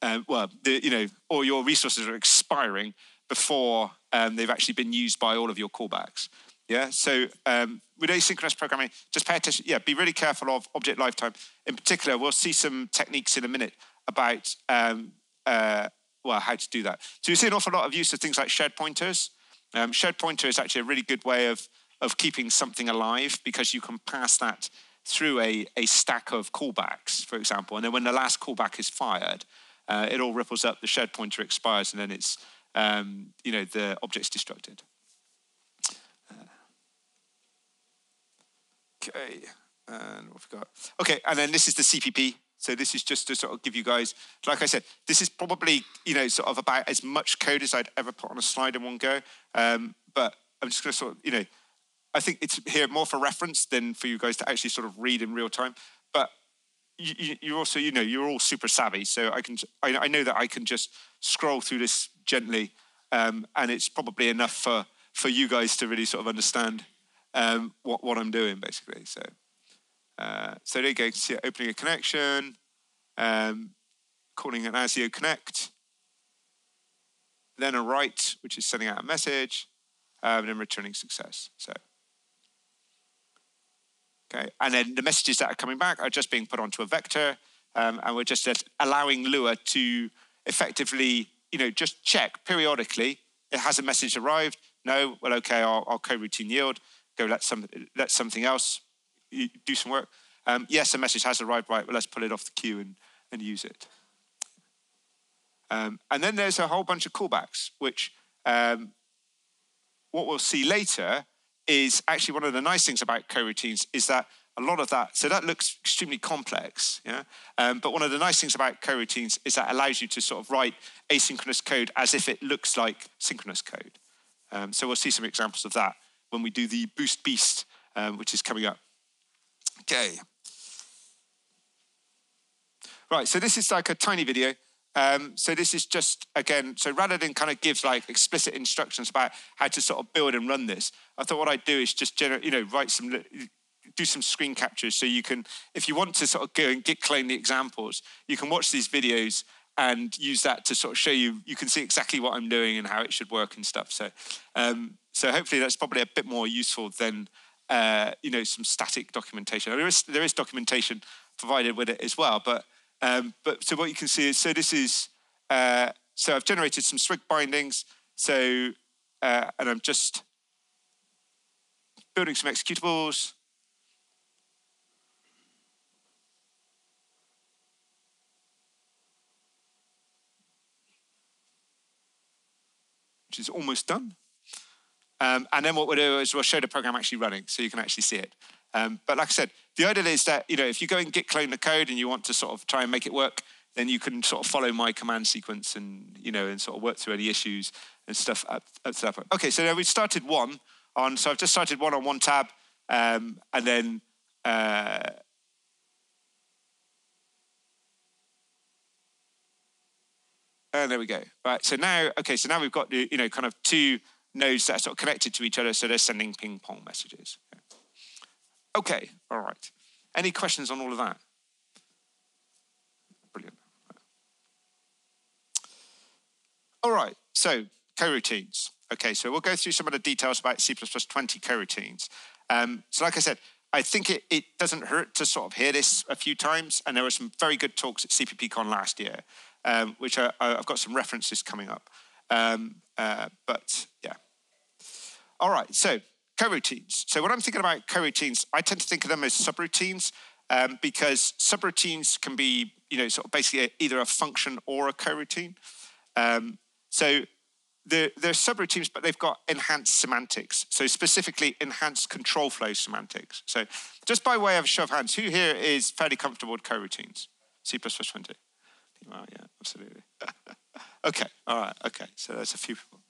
uh, well, the, you know, or your resources are expiring before um, they've actually been used by all of your callbacks. Yeah, so um, with asynchronous programming, just pay attention, yeah, be really careful of object lifetime. In particular, we'll see some techniques in a minute about, um, uh, well, how to do that. So you see an awful lot of use of things like shared pointers. Um, shared pointer is actually a really good way of, of keeping something alive, because you can pass that through a, a stack of callbacks, for example. And then when the last callback is fired, uh, it all ripples up, the shared pointer expires, and then it's, um, you know, the object's destructed. Okay, and what have we got? Okay, and then this is the C P P. So this is just to sort of give you guys, like I said, this is probably, you know, sort of about as much code as I'd ever put on a slide in one go. Um, but I'm just going to sort of, you know, I think it's here more for reference than for you guys to actually sort of read in real time. But you, you, you're also, you know, you're all super savvy. So I can, I, I know that I can just scroll through this gently, um, and it's probably enough for, for you guys to really sort of understand Um, what, what I'm doing, basically. So uh, so there you go, you can see it opening a connection, um, calling an A C C U connect, then a write, which is sending out a message, um, and then returning success. So okay, and then the messages that are coming back are just being put onto a vector, um, and we're just allowing Lua to effectively, you know, just check periodically, it has a message arrived, no, well, okay, I'll, I'll coroutine yield, go let, some, let something else do some work. Um, yes, a message has arrived, right, well, let's pull it off the queue and, and use it. Um, and then there's a whole bunch of callbacks, which um, what we'll see later is actually one of the nice things about coroutines is that a lot of that, so that looks extremely complex, yeah? Um, but one of the nice things about coroutines is that it allows you to sort of write asynchronous code as if it looks like synchronous code. Um, so we'll see some examples of that when we do the Boost Beast, um, which is coming up. Okay. Right, so this is like a tiny video. Um, so this is just, again, so rather than kind of give like explicit instructions about how to sort of build and run this, I thought what I'd do is just generate, you know, write some, do some screen captures so you can, if you want to sort of go and get claim the examples, you can watch these videos and use that to sort of show you, you can see exactly what I'm doing and how it should work and stuff. So, um, so hopefully that's probably a bit more useful than, uh, you know, some static documentation. There is, there is documentation provided with it as well, but, um, but so what you can see is, so this is, uh, so I've generated some swig bindings, so, uh, and I'm just building some executables. Which is almost done. Um, and then what we'll do is we'll show the program actually running so you can actually see it. Um, but like I said, the idea is that, you know, if you go and git clone the code and you want to sort of try and make it work, then you can sort of follow my command sequence and, you know, and sort of work through any issues and stuff up, up to that point. Okay, so now we've started one on, so I've just started one on one tab, um, and then, uh, and there we go. Right, so now, okay, so now we've got, you know, kind of two nodes that are sort of connected to each other, so they're sending ping pong messages. Okay, okay. All right. Any questions on all of that? Brilliant. All right, so coroutines. Okay, so we'll go through some of the details about C plus plus twenty coroutines. Um, so like I said, I think it, it doesn't hurt to sort of hear this a few times, and there were some very good talks at C P P Con last year. Um, which I, I've got some references coming up. Um, uh, but yeah. All right, so coroutines. So when I'm thinking about coroutines, I tend to think of them as subroutines, um, because subroutines can be, you know, sort of basically either a function or a coroutine. Um, so They're, they're separate teams, but they've got enhanced semantics. So specifically enhanced control flow semantics. So just by way of show of hands, who here is fairly comfortable with coroutines? C plus plus twenty. Well, yeah, absolutely. Okay, all right, okay. So that's a few people.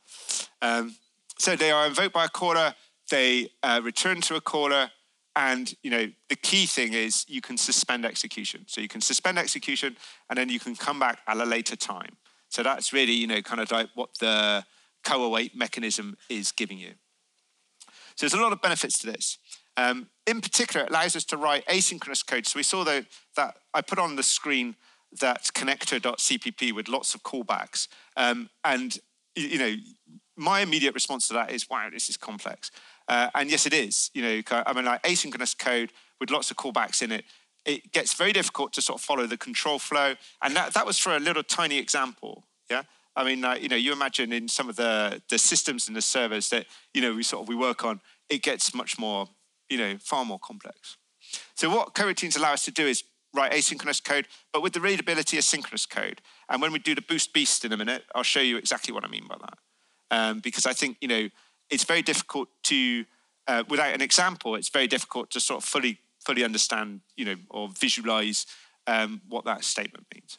Um, so they are invoked by a caller. They uh, return to a caller. And, you know, the key thing is you can suspend execution. So you can suspend execution, and then you can come back at a later time. So that's really, you know, kind of like what the co-await mechanism is giving you. So there's a lot of benefits to this. Um, in particular, it allows us to write asynchronous code. So we saw the, that I put on the screen that connector.cpp with lots of callbacks. Um, and, you know, my immediate response to that is, wow, this is complex. Uh, and yes, it is. You know, I mean, like asynchronous code with lots of callbacks in it, it gets very difficult to sort of follow the control flow. And that, that was for a little tiny example, yeah? I mean, uh, you know, you imagine in some of the, the systems and the servers that, you know, we sort of, we work on, it gets much more, you know, far more complex. So what coroutines allow us to do is write asynchronous code, but with the readability of synchronous code. And when we do the Boost Beast in a minute, I'll show you exactly what I mean by that. Um, because I think, you know, it's very difficult to, uh, without an example, it's very difficult to sort of fully fully understand, you know, or visualize um, what that statement means.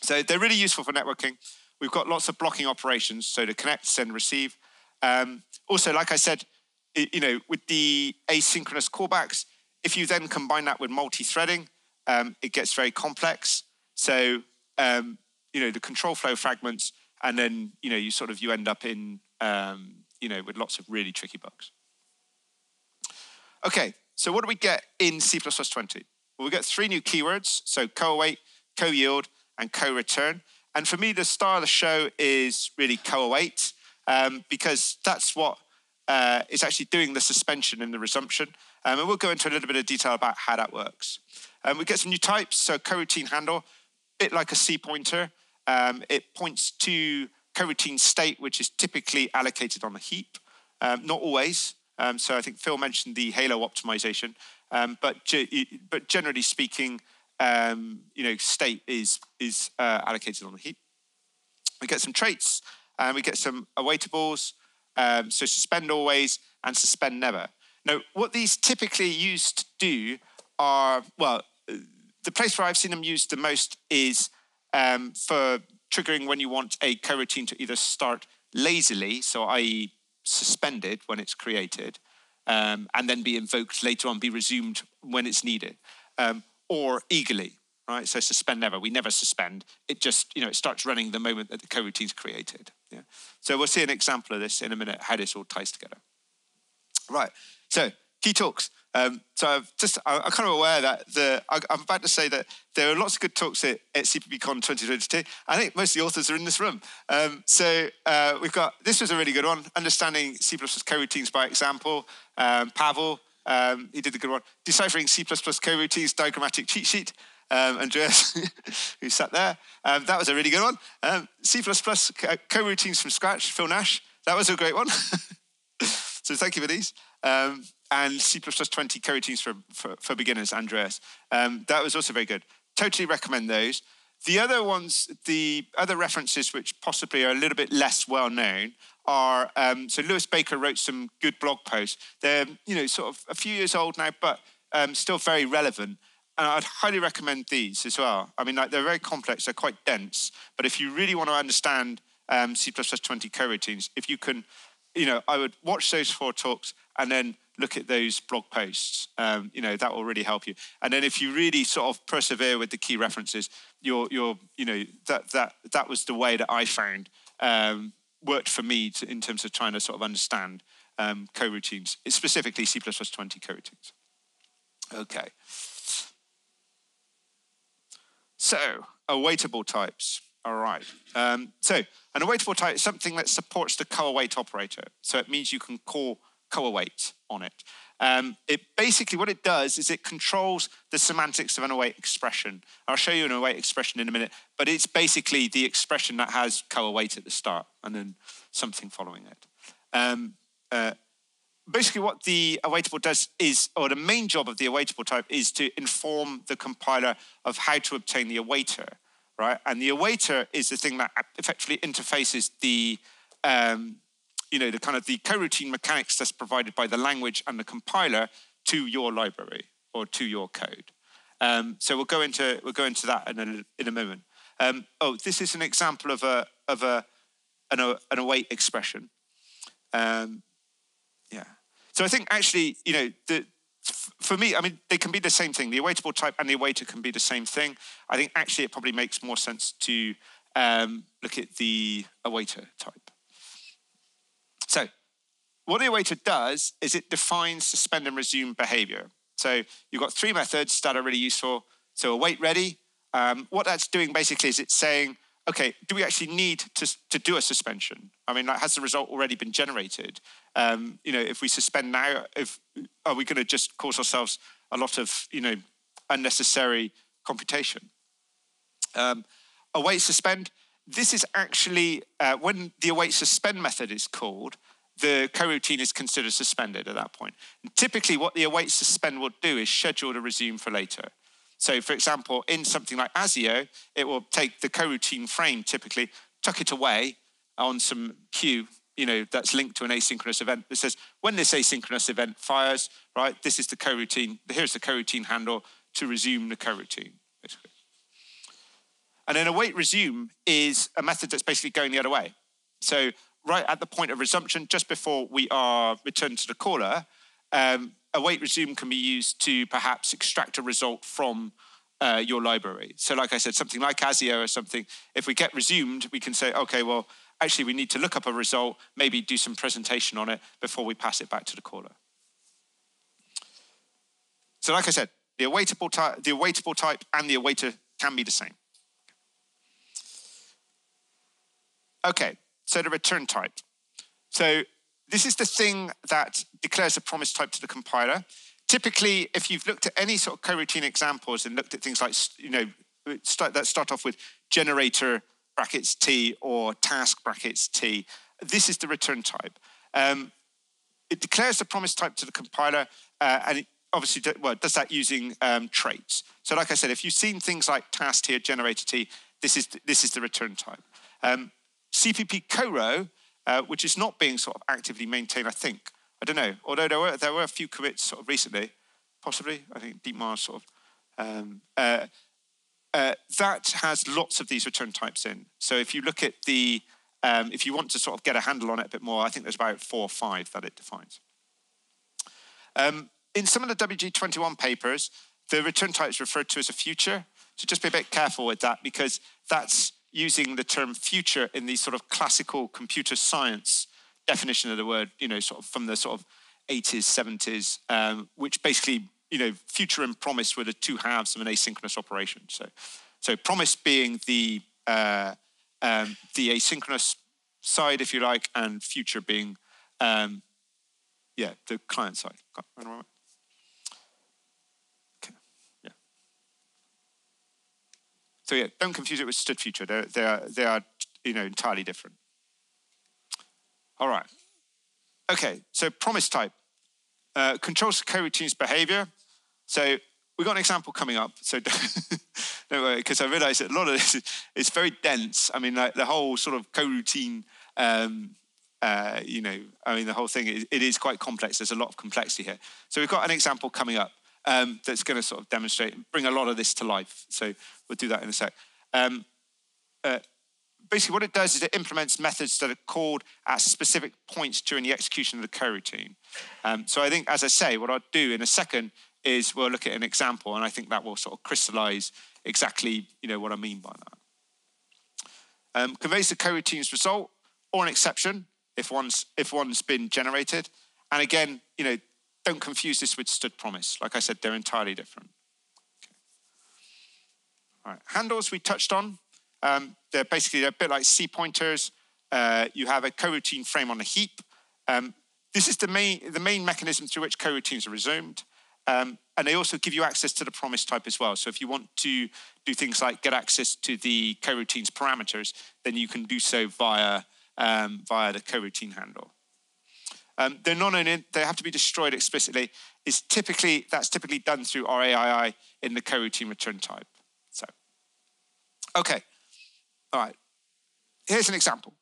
So they're really useful for networking. We've got lots of blocking operations, so to connect, send, receive. Um, also, like I said, it, you know, with the asynchronous callbacks, if you then combine that with multi-threading, um, it gets very complex. So, um, you know, the control flow fragments, and then, you know, you sort of, you end up in, um, you know, with lots of really tricky bugs. Okay. So what do we get in C plus plus twenty? Well, we get three new keywords, so co-await, co-yield, and co-return. And for me, the star of the show is really co-await, um, because that's what uh, is actually doing the suspension and the resumption. Um, and we'll go into a little bit of detail about how that works. Um, we get some new types, so coroutine handle, a bit like a C pointer. Um, it points to coroutine state, which is typically allocated on the heap, um, not always. Um, so I think Phil mentioned the Halo optimization, um, but ge but generally speaking, um, you know, state is is uh, allocated on the heap. We get some traits, and we get some awaitables. Um, so suspend always and suspend never. Now, what these typically used to do are, well, the place where I've seen them used the most is um, for triggering when you want a coroutine to either start lazily, so that is suspended when it's created, um, and then be invoked later on, be resumed when it's needed, um, or eagerly, right? So suspend never, we never suspend. It just, you know, it starts running the moment that the coroutine's created. Yeah. So we'll see an example of this in a minute, how this all ties together. Right, so key talks. Um, so I've just, I, I'm kind of aware that the, I, I'm about to say that there are lots of good talks at, at C P P Con twenty twenty-two. I think most of the authors are in this room. Um, so uh, we've got, this was a really good one, Understanding C plus plus Coroutines by Example, um, Pavel, um, he did a good one, Deciphering C plus plus Coroutines Diagrammatic Cheat Sheet, um, Andreas, who sat there. Um, that was a really good one. Um, C plus plus Coroutines from Scratch, Phil Nash, that was a great one. So thank you for these. Um, and C plus plus twenty coroutines for, for, for beginners, Andreas. Um, that was also very good. Totally recommend those. The other ones, the other references which possibly are a little bit less well-known are, um, so Lewis Baker wrote some good blog posts. They're, you know, sort of a few years old now, but um, still very relevant. And I'd highly recommend these as well. I mean, like, they're very complex, they're quite dense, but if you really want to understand um, C plus plus twenty coroutines, if you can, you know, I would watch those four talks and then look at those blog posts. Um, you know, that will really help you. And then if you really sort of persevere with the key references, you're, you're, you know, that, that, that was the way that I found um, worked for me to, in terms of trying to sort of understand um, coroutines, specifically C plus plus twenty coroutines. Okay. So, awaitable types. All right. Um, so, an awaitable type is something that supports the co-await operator. So it means you can call co-await on it. Um, it basically, what it does is it controls the semantics of an await expression. I'll show you an await expression in a minute, but it's basically the expression that has co-await at the start and then something following it. Um, uh, basically what the awaitable does is, or the main job of the awaitable type is to inform the compiler of how to obtain the awaiter, right? And the awaiter is the thing that effectively interfaces the um, you know, the kind of the coroutine mechanics that's provided by the language and the compiler to your library or to your code. Um, so we'll go into we'll go into that in a, in a moment. Um, oh, this is an example of a of a an, an await expression. Um, yeah. So I think actually, you know, the, for me, I mean, they can be the same thing. The awaitable type and the awaiter can be the same thing. I think actually it probably makes more sense to um, look at the awaiter type. So what the awaiter does is it defines suspend and resume behavior. So you've got three methods that are really useful. So await ready. Um, what that's doing basically is it's saying, okay, do we actually need to, to do a suspension? I mean, like, has the result already been generated? Um, you know, if we suspend now, if are we going to just cause ourselves a lot of, you know, unnecessary computation? Um, await suspend. This is actually, uh, when the await suspend method is called, the coroutine is considered suspended at that point. And typically what the await suspend will do is schedule to resume for later. So for example, in something like ASIO, it will take the coroutine frame typically, tuck it away on some queue, you know, that's linked to an asynchronous event that says, when this asynchronous event fires, right, this is the coroutine, here's the coroutine handle to resume the coroutine, basically. And then await resume is a method that's basically going the other way. So right at the point of resumption, just before we are returned to the caller, um, await resume can be used to perhaps extract a result from uh, your library. So like I said, something like ASIO or something, if we get resumed, we can say, okay, well, actually we need to look up a result, maybe do some presentation on it before we pass it back to the caller. So like I said, the awaitable type, the awaitable type and the awaiter can be the same. Okay, so the return type. So this is the thing that declares a promise type to the compiler. Typically, if you've looked at any sort of coroutine examples and looked at things like, you know, start, that start off with generator brackets T or task brackets T, this is the return type. Um, it declares the promise type to the compiler, uh, and it obviously do, well, it does that using um, traits. So like I said, if you've seen things like task T or generator T, this is, this is the return type. Um, C P P coro, Uh, which is not being sort of actively maintained, I think. I don't know, although there were, there were a few commits sort of recently, possibly, I think Dietmar sort of. Um, uh, uh, that has lots of these return types in. So if you look at the, um, if you want to sort of get a handle on it a bit more, I think there's about four or five that it defines. Um, in some of the W G twenty-one papers, the return type is referred to as a future. So just be a bit careful with that, because that's using the term future in the sort of classical computer science definition of the word, you know, sort of from the sort of eighties, seventies, um, which basically, you know, future and promise were the two halves of an asynchronous operation. So, so promise being the uh, um, the asynchronous side, if you like, and future being, um, yeah, the client side. So yeah, don't confuse it with stood future. They're, they are, they are, you know, entirely different. All right. Okay, so promise type. Uh, controls the coroutine's behavior. So we've got an example coming up. So don't worry, because I realize that a lot of this is it's very dense. I mean, like the whole sort of coroutine, um, uh, you know, I mean, the whole thing, it, it is quite complex. There's a lot of complexity here. So we've got an example coming up. Um, that's going to sort of demonstrate and bring a lot of this to life. So we'll do that in a sec. Um, uh, basically, what it does is it implements methods that are called at specific points during the execution of the coroutine. Um, so I think, as I say, what I'll do in a second is we'll look at an example, and I think that will sort of crystallize exactly, you know, what I mean by that. Um, conveys the coroutine's result or an exception if one's, if one's been generated. And again, you know, don't confuse this with stood promise. Like I said, they're entirely different. Okay. All right, handles we touched on. Um, they're basically they're a bit like C pointers. Uh, you have a coroutine frame on a heap. Um, this is the main the main mechanism through which coroutines are resumed, um, and they also give you access to the promise type as well. So if you want to do things like get access to the coroutine's parameters, then you can do so via um, via the coroutine handle. Um, they're not only, they have to be destroyed explicitly. It's typically, that's typically done through R A I I in the coroutine return type. So, okay, all right. Here's an example.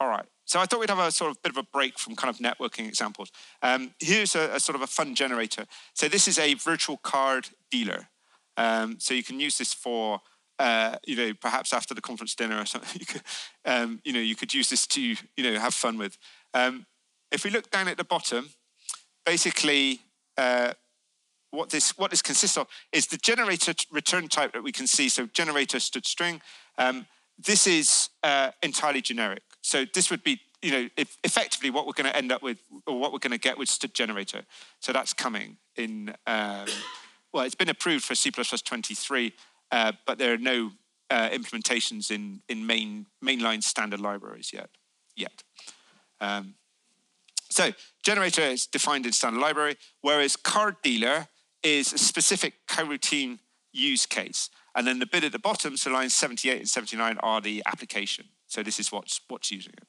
All right, So I thought we'd have a sort of bit of a break from kind of networking examples. Um, here's a, a sort of a fun generator. So this is a virtual card dealer. Um, so you can use this for, uh, you know, perhaps after the conference dinner or something. You could, um, you know, you could use this to, you know, have fun with. Um, if we look down at the bottom, basically uh, what this what this consists of is the generator return type that we can see. So generator stood string. Um, this is uh, entirely generic. So this would be, you know, if effectively what we're going to end up with, or what we're going to get with stood generator. So that's coming in, um, well, it's been approved for C plus plus twenty-three, uh, but there are no uh, implementations in, in main mainline standard libraries yet. yet. Um, so generator is defined in standard library, whereas card dealer is a specific coroutine use case. And then the bit at the bottom, so lines seventy-eight and seventy-nine are the application. So this is what's, what's using it.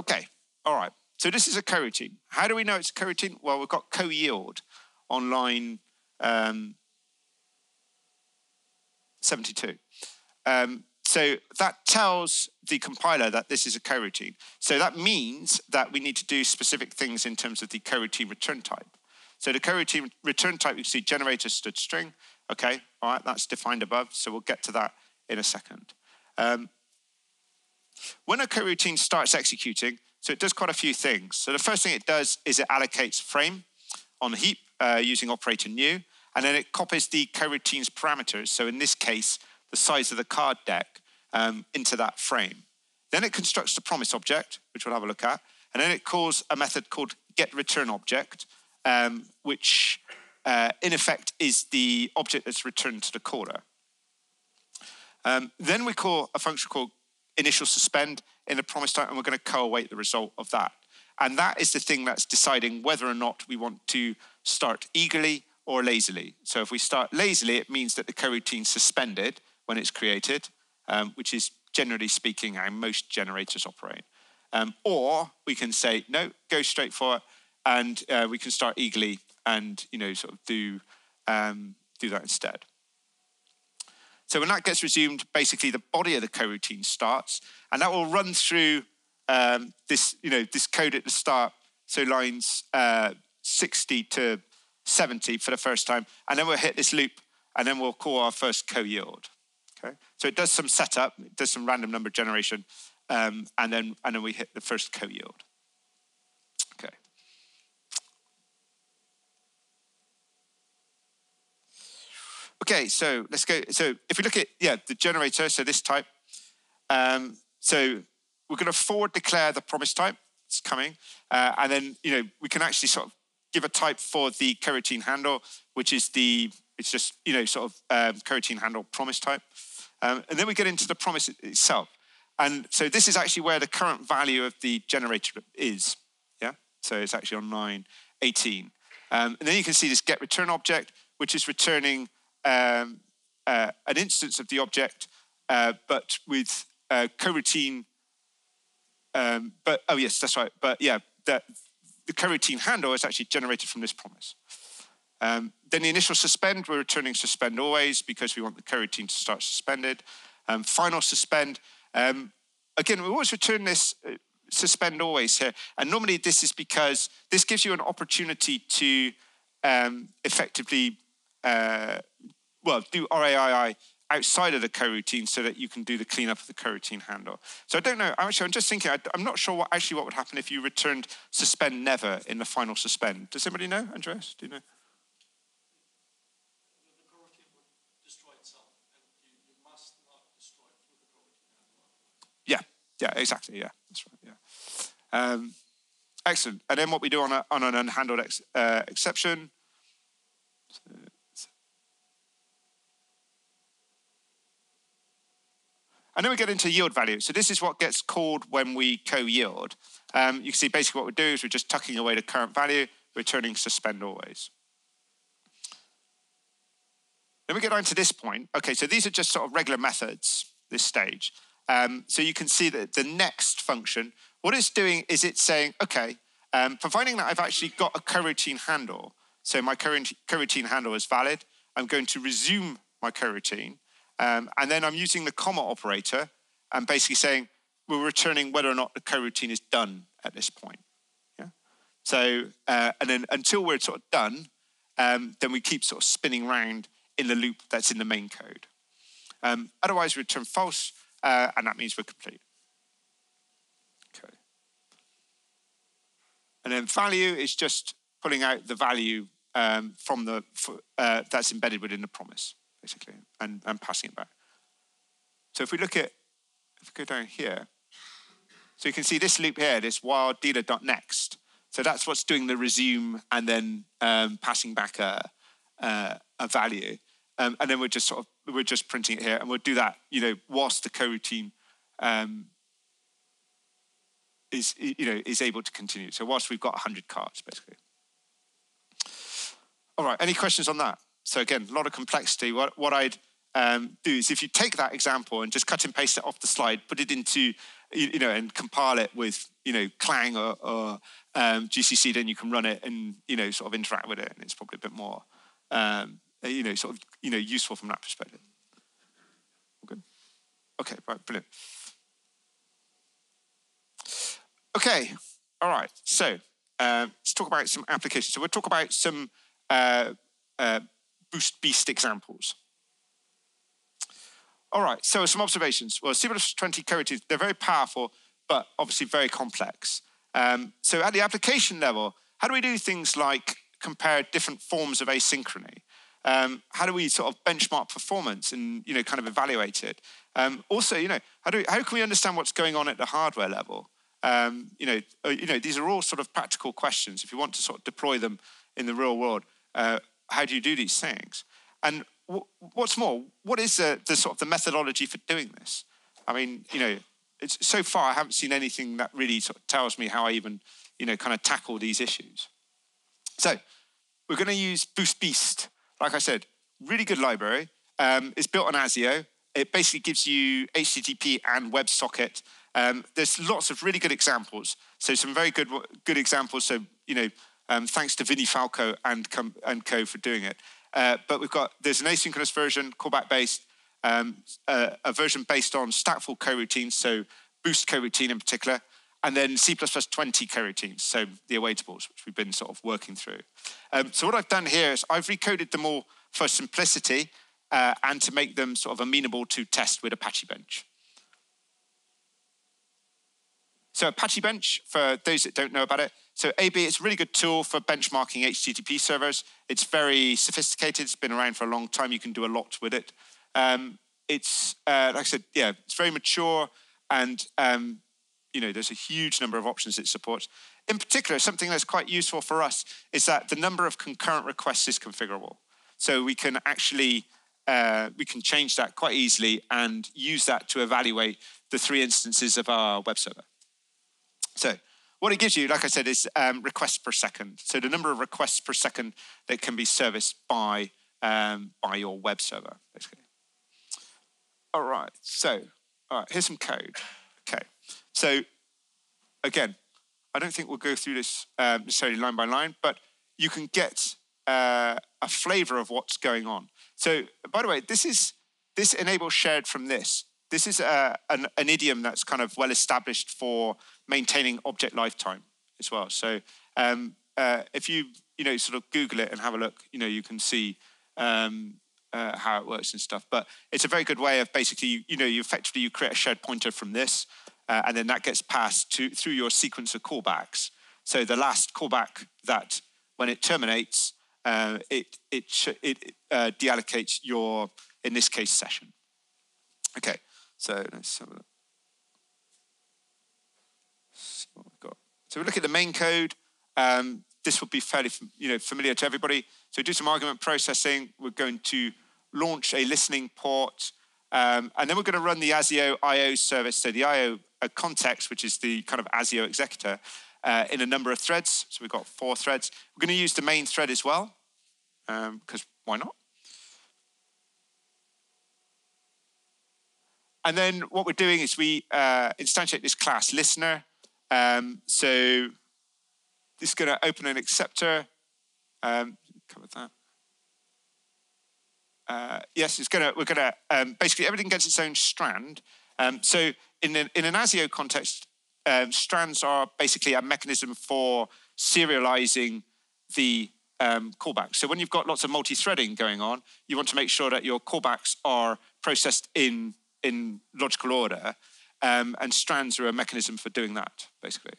Okay, all right. So this is a coroutine. How do we know it's a coroutine? Well, we've got co-yield on line um, seventy-two. Um, so that tells the compiler that this is a coroutine. So that means that we need to do specific things in terms of the coroutine return type. So the coroutine return type, you see generator stood string. Okay, all right, that's defined above. So we'll get to that in a second. Um, when a coroutine starts executing, so it does quite a few things. So the first thing it does is it allocates frame on the heap uh, using operator new, and then it copies the coroutine's parameters. So in this case, the size of the card deck um, into that frame. Then it constructs the promise object, which we'll have a look at, and then it calls a method called getReturnObject, um, which uh, in effect is the object that's returned to the caller. Um, then we call a function called initialSuspend in the promise type, and we're going to co-await the result of that. And that is the thing that's deciding whether or not we want to start eagerly or lazily. So if we start lazily, it means that the coroutine's suspended when it's created, um, which is generally speaking how most generators operate. Um, or we can say, no, go straight for it, and uh, we can start eagerly and, you know, sort of do, um, do that instead. So when that gets resumed, basically the body of the coroutine starts, and that will run through um, this, you know, this code at the start, so lines uh, sixty to seventy for the first time, and then we'll hit this loop, and then we'll call our first co-yield. Okay, so it does some setup, it does some random number generation, um, and then and then we hit the first co-yield. Okay. Okay, so let's go. So if we look at yeah the generator, so this type, um, so we're going to forward declare the promise type. It's coming, uh, and then you know we can actually sort of give a type for the coroutine handle, which is the, it's just, you know, sort of um, coroutine handle promise type. Um, and then we get into the promise itself. And so this is actually where the current value of the generator is, yeah? So it's actually on line eighteen. Um, and then you can see this get return object, which is returning um, uh, an instance of the object, uh, but with uh, coroutine, um, but, oh yes, that's right, but yeah, that, the coroutine handle is actually generated from this promise. Um, then the initial suspend, we're returning suspend always because we want the coroutine to start suspended. Um, final suspend, um, again, we always return this uh, suspend always here. And normally this is because this gives you an opportunity to um, effectively, uh, well, do R A I I outside of the coroutine so that you can do the cleanup of the coroutine handle. So I don't know, actually, I'm just thinking, I, I'm not sure what actually what would happen if you returned suspend never in the final suspend. Does anybody know, Andreas? Do you know? The coroutine would destroy itself, and you, you must not destroy it through the coroutine handle. Yeah, yeah, exactly, yeah, that's right, yeah. Um, excellent, and then what we do on, a, on an unhandled ex, uh, exception, so, and then we get into yield value. So this is what gets called when we co-yield. Um, you can see basically what we do is we're just tucking away the current value, returning suspend always. Then we get down to this point. Okay, so these are just sort of regular methods, this stage. Um, so you can see that the next function, what it's doing is it's saying, okay, Um, for finding that I've actually got a coroutine handle, so my coroutine handle is valid, I'm going to resume my coroutine, um, and then I'm using the comma operator and basically saying we're returning whether or not the coroutine is done at this point. Yeah. So, uh, and then until we're sort of done, um, then we keep sort of spinning around in the loop that's in the main code. Um, otherwise, we return false, uh, and that means we're complete. Okay. And then value is just pulling out the value um, from the uh, that's embedded within the promise, basically, and, and passing it back. So if we look at, if we go down here, so you can see this loop here, this while dealer.next. So that's what's doing the resume and then um, passing back a, a, a value. Um, and then we're just sort of, we're just printing it here, and we'll do that, you know, whilst the coroutine um, is, you know, is able to continue. So whilst we've got one hundred cards, basically. All right, any questions on that? So again, a lot of complexity. What, what I'd um, do is if you take that example and just cut and paste it off the slide, put it into, you, you know, and compile it with, you know, Clang or, or um, G C C, then you can run it and, you know, sort of interact with it, and it's probably a bit more, um, you know, sort of, you know, useful from that perspective. Good. Okay, right, brilliant. Okay, all right, so uh, let's talk about some applications. So we'll talk about some uh, uh, Boost Beast examples. All right, so some observations. Well, C plus plus twenty coroutines, they're very powerful, but obviously very complex. Um, so at the application level, how do we do things like compare different forms of asynchrony? Um, how do we sort of benchmark performance and, you know, kind of evaluate it? Um, also, you know, how do we, how can we understand what's going on at the hardware level? Um, you know, you know, these are all sort of practical questions. If you want to sort of deploy them in the real world, uh, how do you do these things? And w what's more, what is the, the sort of the methodology for doing this? I mean, you know, it's, so far I haven't seen anything that really sort of tells me how I even, you know, kind of tackle these issues. So we're going to use Boost Beast. Like I said, really good library. Um, it's built on ASIO. It basically gives you H T T P and WebSocket. Um, there's lots of really good examples. So some very good good examples. So, you know, um, thanks to Vinnie Falco and, and co for doing it. Uh, but we've got, there's an asynchronous version, callback-based, um, uh, a version based on statful coroutines, so Boost coroutine in particular, and then C plus plus twenty coroutines, so the awaitables, which we've been sort of working through. Um, so what I've done here is I've recoded them all for simplicity uh, and to make them sort of amenable to test with Apache Bench. So Apache Bench, for those that don't know about it, so A B, it's a really good tool for benchmarking H T T P servers. It's very sophisticated. It's been around for a long time. You can do a lot with it. Um, it's, uh, like I said, yeah, it's very mature and, um, you know, there's a huge number of options it supports. In particular, something that's quite useful for us is that the number of concurrent requests is configurable. So we can actually, uh, we can change that quite easily and use that to evaluate the three instances of our web server. So what it gives you, like I said, is um, requests per second. So the number of requests per second that can be serviced by, um, by your web server, basically. All right, so all right, here's some code. Okay. So, again, I don't think we'll go through this um, necessarily line by line, but you can get uh, a flavor of what's going on. So, by the way, this is this enable shared from this. This is a, an, an idiom that's kind of well established for maintaining object lifetime as well. So, um, uh, if you you know sort of Google it and have a look, you know you can see um, uh, how it works and stuff. But it's a very good way of basically you, you know you effectively you create a shared pointer from this. Uh, and then that gets passed to, through your sequence of callbacks. So the last callback that, when it terminates, uh, it, it, it uh, deallocates your, in this case, session. Okay, so let's have a look. See what we've got. So we look at the main code. Um, this will be fairly you know, familiar to everybody. So we do some argument processing. We're going to launch a listening port. Um, and then we're going to run the ASIO I O service, so the I O uh, context, which is the kind of ASIO executor, uh, in a number of threads. So we've got four threads. We're going to use the main thread as well, um, because why not? And then what we're doing is we uh, instantiate this class listener. Um, so This is going to open an acceptor. Um, covered that. Uh, yes, it's going to. We're going to um, basically everything gets its own strand. Um, so in an, in an ASIO context, um, strands are basically a mechanism for serializing the um, callbacks. So when you've got lots of multi-threading going on, you want to make sure that your callbacks are processed in in logical order, um, and strands are a mechanism for doing that, basically.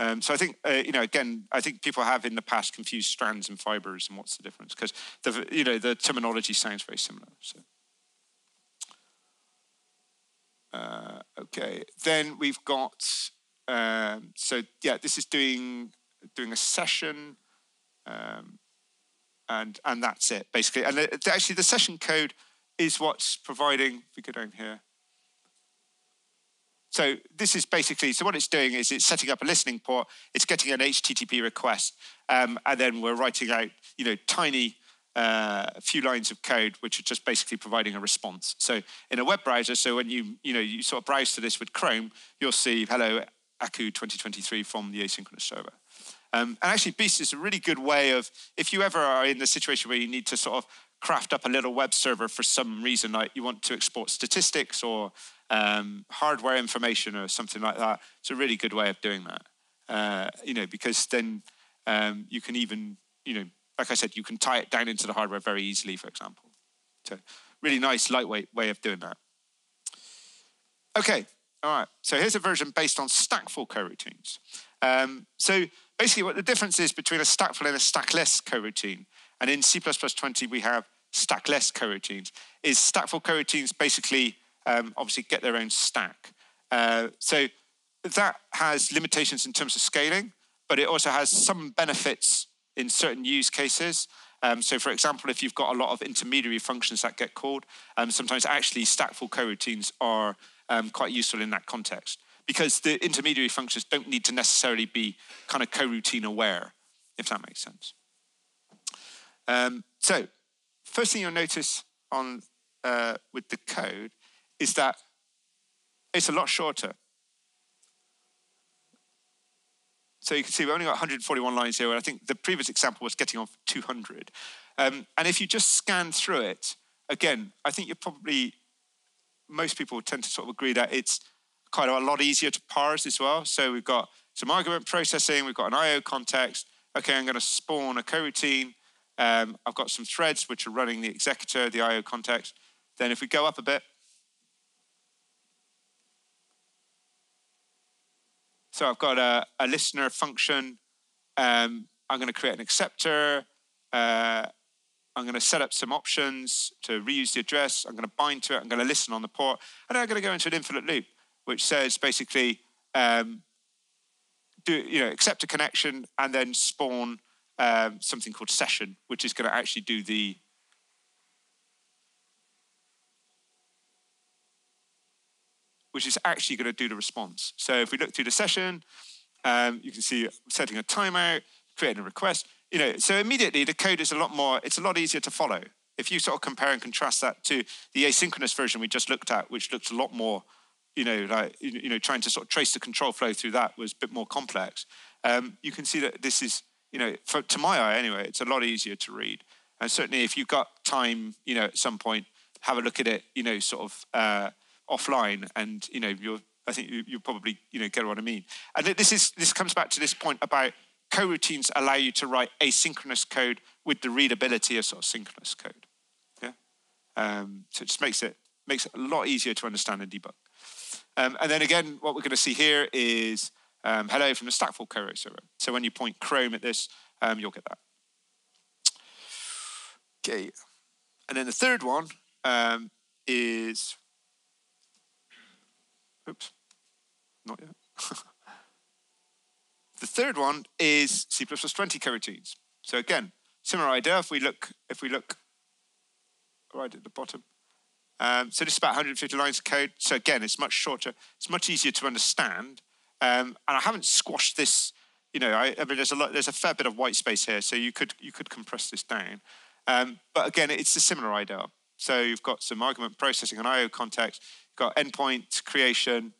Um, so I think, uh, you know, again, I think people have in the past confused strands and fibers and what's the difference, because, the you know, the terminology sounds very similar. So, uh, okay, then we've got, um, so yeah, this is doing doing a session, um, and and that's it, basically. And the, the, actually the session code is what's providing, if we go down here, so this is basically, so what it's doing is it's setting up a listening port, it's getting an H T T P request, um, and then we're writing out, you know, tiny uh, few lines of code, which are just basically providing a response. So in a web browser, so when you, you know, you sort of browse to this with Chrome, you'll see, hello, A C C U twenty twenty-three from the asynchronous server. Um, and actually Beast is a really good way of, if you ever are in the situation where you need to sort of craft up a little web server for some reason, like you want to export statistics or um, hardware information or something like that, it's a really good way of doing that. Uh, you know, because then um, you can even, you know, like I said, you can tie it down into the hardware very easily, for example. So really nice, lightweight way of doing that. Okay, all right. So here's a version based on stackful coroutines. Um, so basically what the difference is between a stackful and a stackless coroutine, and in C plus plus twenty, we have stackless coroutines, is stackful coroutines basically um, obviously get their own stack. Uh, so that has limitations in terms of scaling, but it also has some benefits in certain use cases. Um, so for example, if you've got a lot of intermediary functions that get called, um, sometimes actually stackful coroutines are um, quite useful in that context, because the intermediary functions don't need to necessarily be kind of coroutine aware, if that makes sense. Um, so, first thing you'll notice on uh, with the code is that it's a lot shorter. So you can see we've only got one hundred forty-one lines here, and I think the previous example was getting on for two hundred. Um, and if you just scan through it, again, I think you're probably, most people tend to sort of agree that it's quite a lot easier to parse as well. So we've got some argument processing, we've got an I O context. Okay, I'm going to spawn a coroutine. Um, I've got some threads which are running the executor, the I O context. Then if we go up a bit. So I've got a, a listener function. Um, I'm going to create an acceptor. Uh, I'm going to set up some options to reuse the address. I'm going to bind to it. I'm going to listen on the port. And then I'm going to go into an infinite loop, which says basically, um, do you know, accept a connection and then spawn Um, something called session, which is going to actually do the which is actually going to do the response. So if we look through the session, um, you can see setting a timeout, creating a request. You know, so immediately the code is a lot more. It's a lot easier to follow. If you sort of compare and contrast that to the asynchronous version we just looked at, which looked a lot more, you know, like you know, trying to sort of trace the control flow through that was a bit more complex. Um, you can see that this is. You know, for, to my eye anyway, it's a lot easier to read. And certainly if you've got time, you know, at some point, have a look at it, you know, sort of uh, offline and, you know, you'll, I think you, you'll probably, you know, get what I mean. And this is this comes back to this point about coroutines allow you to write asynchronous code with the readability of sort of synchronous code. Yeah. Um, so it just makes it, makes it a lot easier to understand and debug. Um, and then again, what we're going to see here is Um, hello from the stackful coro server. So when you point Chrome at this, um, you'll get that. Okay. And then the third one um, is, oops, not yet. The third one is C plus plus twenty coroutines. So again, similar idea. If we look, if we look right at the bottom. Um, so this is about one hundred fifty lines of code. So again, it's much shorter. It's much easier to understand. Um, and I haven't squashed this, you know, I, I mean, there's a lot, there's a fair bit of white space here, so you could you could compress this down. Um, but again, it's a similar idea. So you've got some argument processing and I O context, you've got endpoint creation,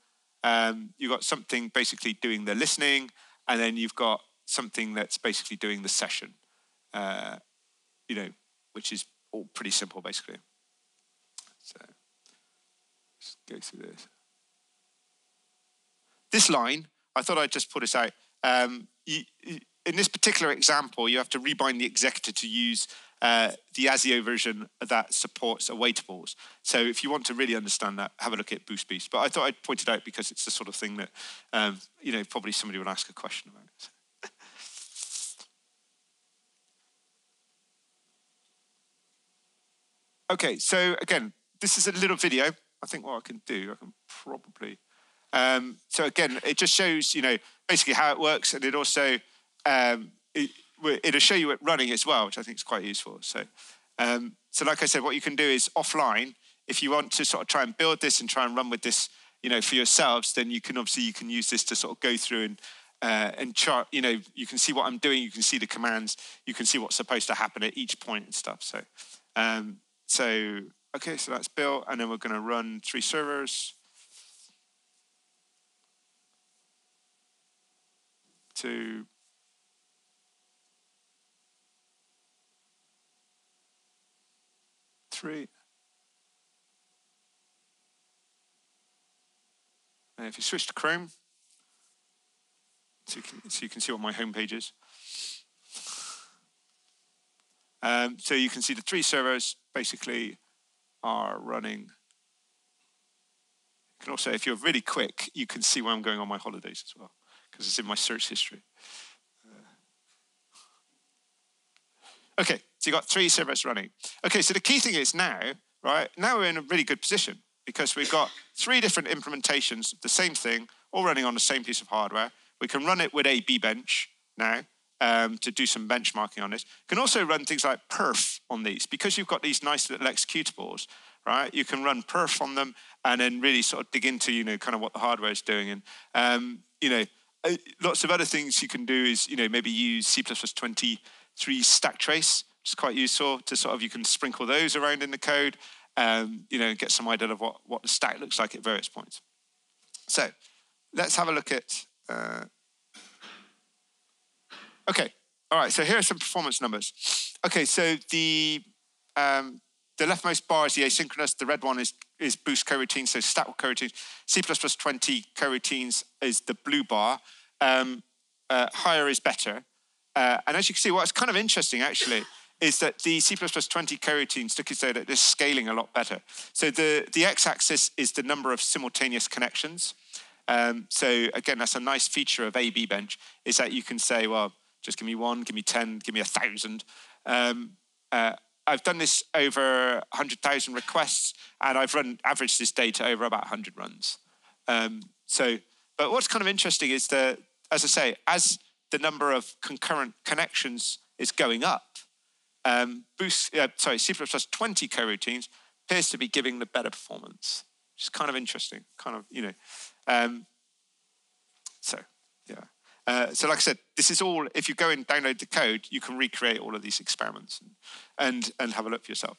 um, you've got something basically doing the listening, and then you've got something that's basically doing the session, uh, you know, which is all pretty simple, basically. So let's go through this. This line, I thought I'd just put this out. Um, you, in this particular example, you have to rebind the executor to use uh, the ASIO version that supports awaitable's. So if you want to really understand that, have a look at Boost Beast. But I thought I'd point it out because it's the sort of thing that, um, you know, probably somebody would ask a question about. So. Okay, so again, this is a little video. I think what I can do, I can probably... Um, so again, it just shows, you know, basically how it works, and it also, um, it, it'll show you it running as well, which I think is quite useful. So, um, so like I said, what you can do is offline, if you want to sort of try and build this and try and run with this, you know, for yourselves, then you can obviously, you can use this to sort of go through and, uh, and chart, you know, you can see what I'm doing, you can see the commands, you can see what's supposed to happen at each point and stuff. So, um, so, okay, so that's built, and then we're going to run three servers. To three. And if you switch to Chrome, so you can, so you can see what my home page is. Um, so you can see the three servers basically are running. You can also, if you're really quick, you can see where I'm going on my holidays as well. Because it's in my search history. Uh, okay, so you got three servers running. Okay, so the key thing is now, right? Now we're in a really good position because we've got three different implementations of the same thing, all running on the same piece of hardware. We can run it with A B Bench now um, to do some benchmarking on this. You can also run things like perf on these because you've got these nice little executables. Right, you can run perf on them and then really sort of dig into, you know, kind of what the hardware is doing, and um, you know. Uh, lots of other things you can do is, you know, maybe use C plus plus twenty-three stack trace, which is quite useful to sort of, you can sprinkle those around in the code, um, you know, get some idea of what, what the stack looks like at various points. So let's have a look at, uh... okay, all right, so here are some performance numbers. Okay, so the, um, the leftmost bar is the asynchronous, the red one is is boost coroutines, so stack coroutines. C plus plus twenty coroutines is the blue bar. Um, uh, higher is better. Uh, and as you can see, what's kind of interesting, actually, is that the C plus plus twenty coroutines look as though that they're scaling a lot better. So the, the x-axis is the number of simultaneous connections. Um, so again, that's a nice feature of A B Bench, is that you can say, well, just give me one, give me ten, give me a thousand. Um, uh, I've done this over one hundred thousand requests, and I've run averaged this data over about one hundred runs. Um, so, but what's kind of interesting is that, as I say, as the number of concurrent connections is going up, um, boost, uh, sorry, C plus plus twenty coroutines appears to be giving the better performance, which is kind of interesting, kind of, you know. Um, so, yeah. Uh, so like I said, this is all, if you go and download the code, you can recreate all of these experiments and and, and have a look for yourself.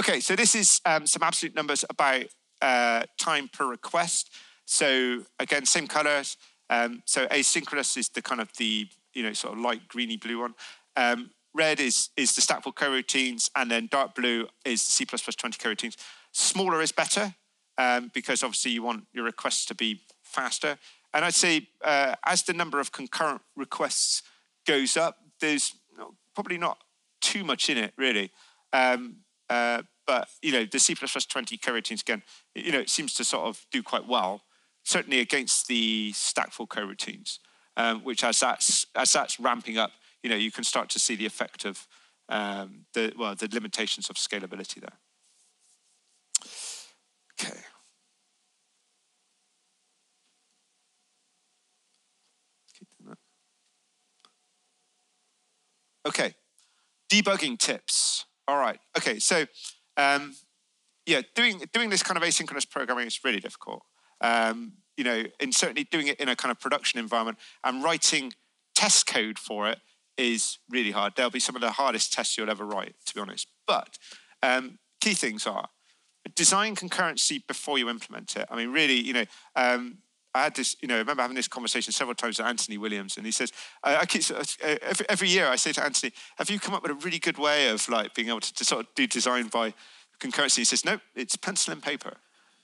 Okay, so this is um, some absolute numbers about uh, time per request. So again, same colors. Um, so asynchronous is the kind of the, you know, sort of light greeny blue one. Um, red is, is the stackful coroutines, and then dark blue is C plus plus twenty coroutines. Smaller is better um, because obviously you want your requests to be faster. And I'd say uh, as the number of concurrent requests goes up, there's not, probably not too much in it, really. Um, uh, but, you know, the C plus plus twenty coroutines, again, you know, it seems to sort of do quite well, certainly against the stackful coroutines, um, which as that's, as that's ramping up, you know, you can start to see the effect of um, the, well, the limitations of scalability there. Okay. Okay, debugging tips. All right. Okay, so um, yeah, doing doing this kind of asynchronous programming is really difficult. Um, you know, and certainly doing it in a kind of production environment and writing test code for it is really hard. There'll be some of the hardest tests you'll ever write, to be honest. But um, key things are design concurrency before you implement it. I mean, really, you know, um, I had this, you know, I remember having this conversation several times with Anthony Williams, and he says, I, I keep, every, every year I say to Anthony, have you come up with a really good way of like being able to, to sort of do design by concurrency? He says, no, it's pencil and paper,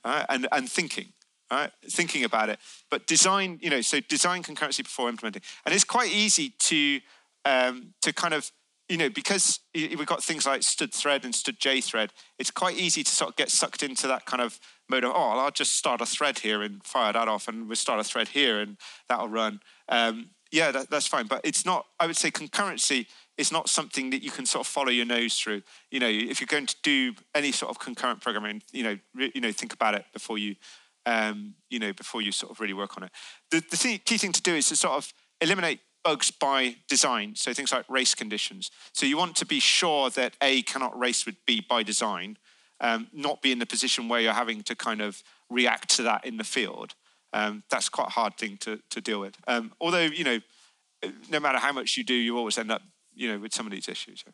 right? and, and thinking. Right? Thinking about it, but design, you know, so design concurrency before implementing. And it's quite easy to um, to kind of, you know, because we've got things like stud thread and stud J thread, it's quite easy to sort of get sucked into that kind of mode of, oh, I'll just start a thread here and fire that off, and we'll start a thread here and that'll run. Um, yeah, that, that's fine. But it's not, I would say concurrency is not something that you can sort of follow your nose through. You know, if you're going to do any sort of concurrent programming, you know, re, you know, think about it before you, Um, you know, before you sort of really work on it. The, the thing, key thing to do is to sort of eliminate bugs by design. So things like race conditions. So you want to be sure that A cannot race with B by design, um, not be in the position where you're having to kind of react to that in the field. Um, that's quite a hard thing to, to deal with. Um, although, you know, no matter how much you do, you always end up, you know, with some of these issues.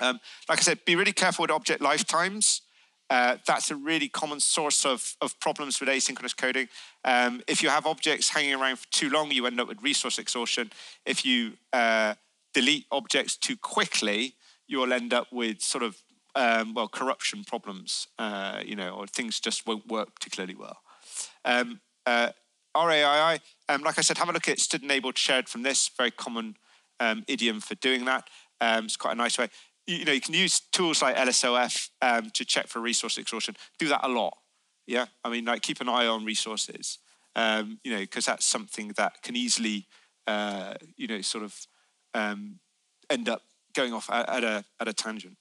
Um, like I said, be really careful with object lifetimes. Uh, that's a really common source of, of problems with asynchronous coding. Um, if you have objects hanging around for too long, you end up with resource exhaustion. If you uh, delete objects too quickly, you'll end up with sort of, um, well, corruption problems, uh, you know, or things just won't work particularly well. Um, uh, R A I I, um, like I said, have a look at std-enabled shared from this, very common um, idiom for doing that. Um, it's quite a nice way. You know, you can use tools like L S O F um, to check for resource exhaustion. Do that a lot, yeah? I mean, like, keep an eye on resources, um, you know, because that's something that can easily, uh, you know, sort of um, end up going off at, at, a, at a tangent.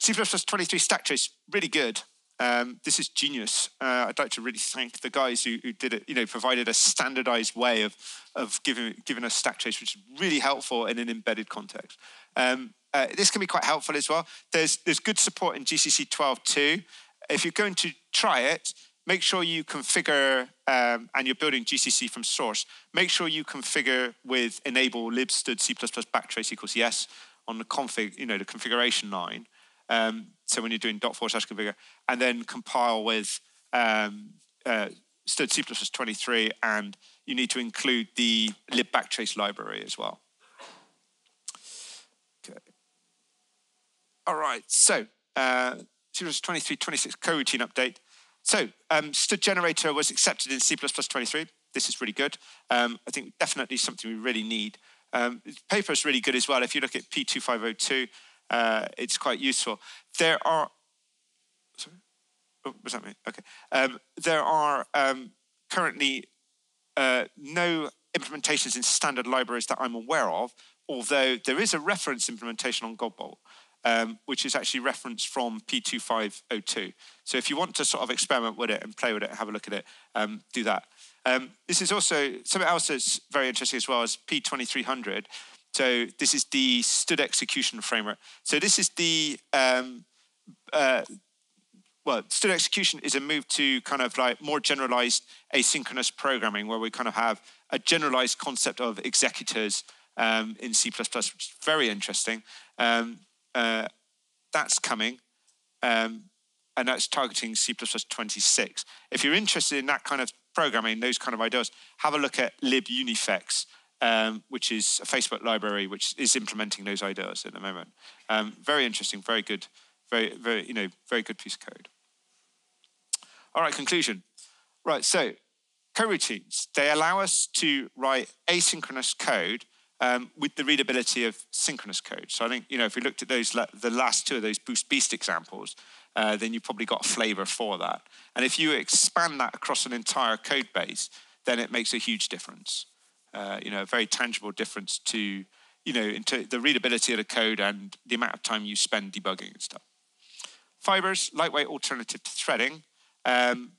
C plus plus twenty-three stack trace, really good. Um, this is genius. Uh, I'd like to really thank the guys who, who did it, you know, provided a standardized way of, of giving, giving us stack trace, which is really helpful in an embedded context. Um, uh, this can be quite helpful as well. There's, there's good support in G C C twelve too. If you're going to try it, make sure you configure, um, and you're building G C C from source, make sure you configure with enable libstud C plus plus backtrace equals yes on the config, you know, the configuration line. Um, so when you're doing dot forward slash configure, and then compile with um, uh, stud C plus plus twenty-three, and you need to include the lib backtrace library as well. Okay. All right, so uh, C plus plus twenty-three twenty-six coroutine update. So um, stud generator was accepted in C plus plus twenty-three. This is really good. Um, I think definitely something we really need. Um, paper is really good as well. If you look at P twenty-five oh two, Uh, it's quite useful. There are, sorry, oh, was that me? Okay. Um, there are um, currently uh, no implementations in standard libraries that I'm aware of, although there is a reference implementation on Godbolt, um, which is actually referenced from P twenty-five oh two. So if you want to sort of experiment with it and play with it, have a look at it, um, do that. Um, this is also, something else that's very interesting as well is P twenty-three hundred. So this is the stud execution framework. So this is the, um, uh, well, stud execution is a move to kind of like more generalized asynchronous programming, where we kind of have a generalized concept of executors um, in C plus plus, which is very interesting. Um, uh, that's coming, um, and that's targeting C plus plus twenty-six. If you're interested in that kind of programming, those kind of ideas, have a look at libunifex. Um, which is a Facebook library, which is implementing those ideas at the moment. Um, very interesting, very good, very, very, you know, very good piece of code. All right, conclusion. Right, so coroutines, they allow us to write asynchronous code um, with the readability of synchronous code. So I think, you know, if we looked at those, the last two of those Boost Beast examples, uh, then you've probably got a flavor for that. And if you expand that across an entire code base, then it makes a huge difference. Uh, you know, a very tangible difference to, you know, into the readability of the code and the amount of time you spend debugging and stuff. Fibers, lightweight alternative to threading. Um,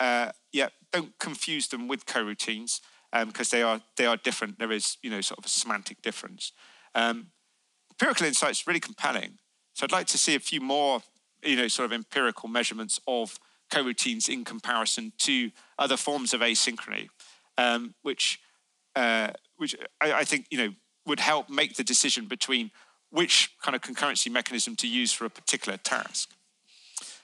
uh, yeah, don't confuse them with coroutines because um, they are they are different. There is, you know, sort of a semantic difference. Um, empirical insights really compelling. So I'd like to see a few more, you know, sort of empirical measurements of coroutines in comparison to other forms of asynchrony, um, which Uh, which I, I think, you know, would help make the decision between which kind of concurrency mechanism to use for a particular task.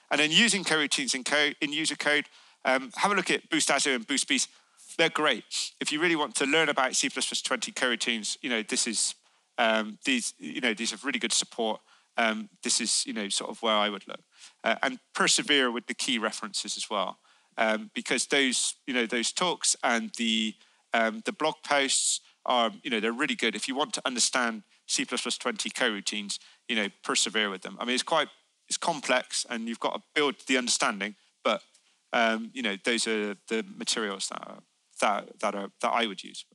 And then using coroutines in, code, in user code, Um, have a look at Boost Asio and Boost Beast. They're great. If you really want to learn about C plus plus twenty coroutines, you know, this is, um, these, you know, these have really good support. Um, this is, you know, sort of where I would look. Uh, and persevere with the key references as well. Um, because those, you know, those talks and the, um, the blog posts are, you know, they're really good. If you want to understand C plus plus twenty coroutines, you know, persevere with them. I mean, it's quite, it's complex and you've got to build the understanding, but, um, you know, those are the materials that are, that, that, are, that I would use.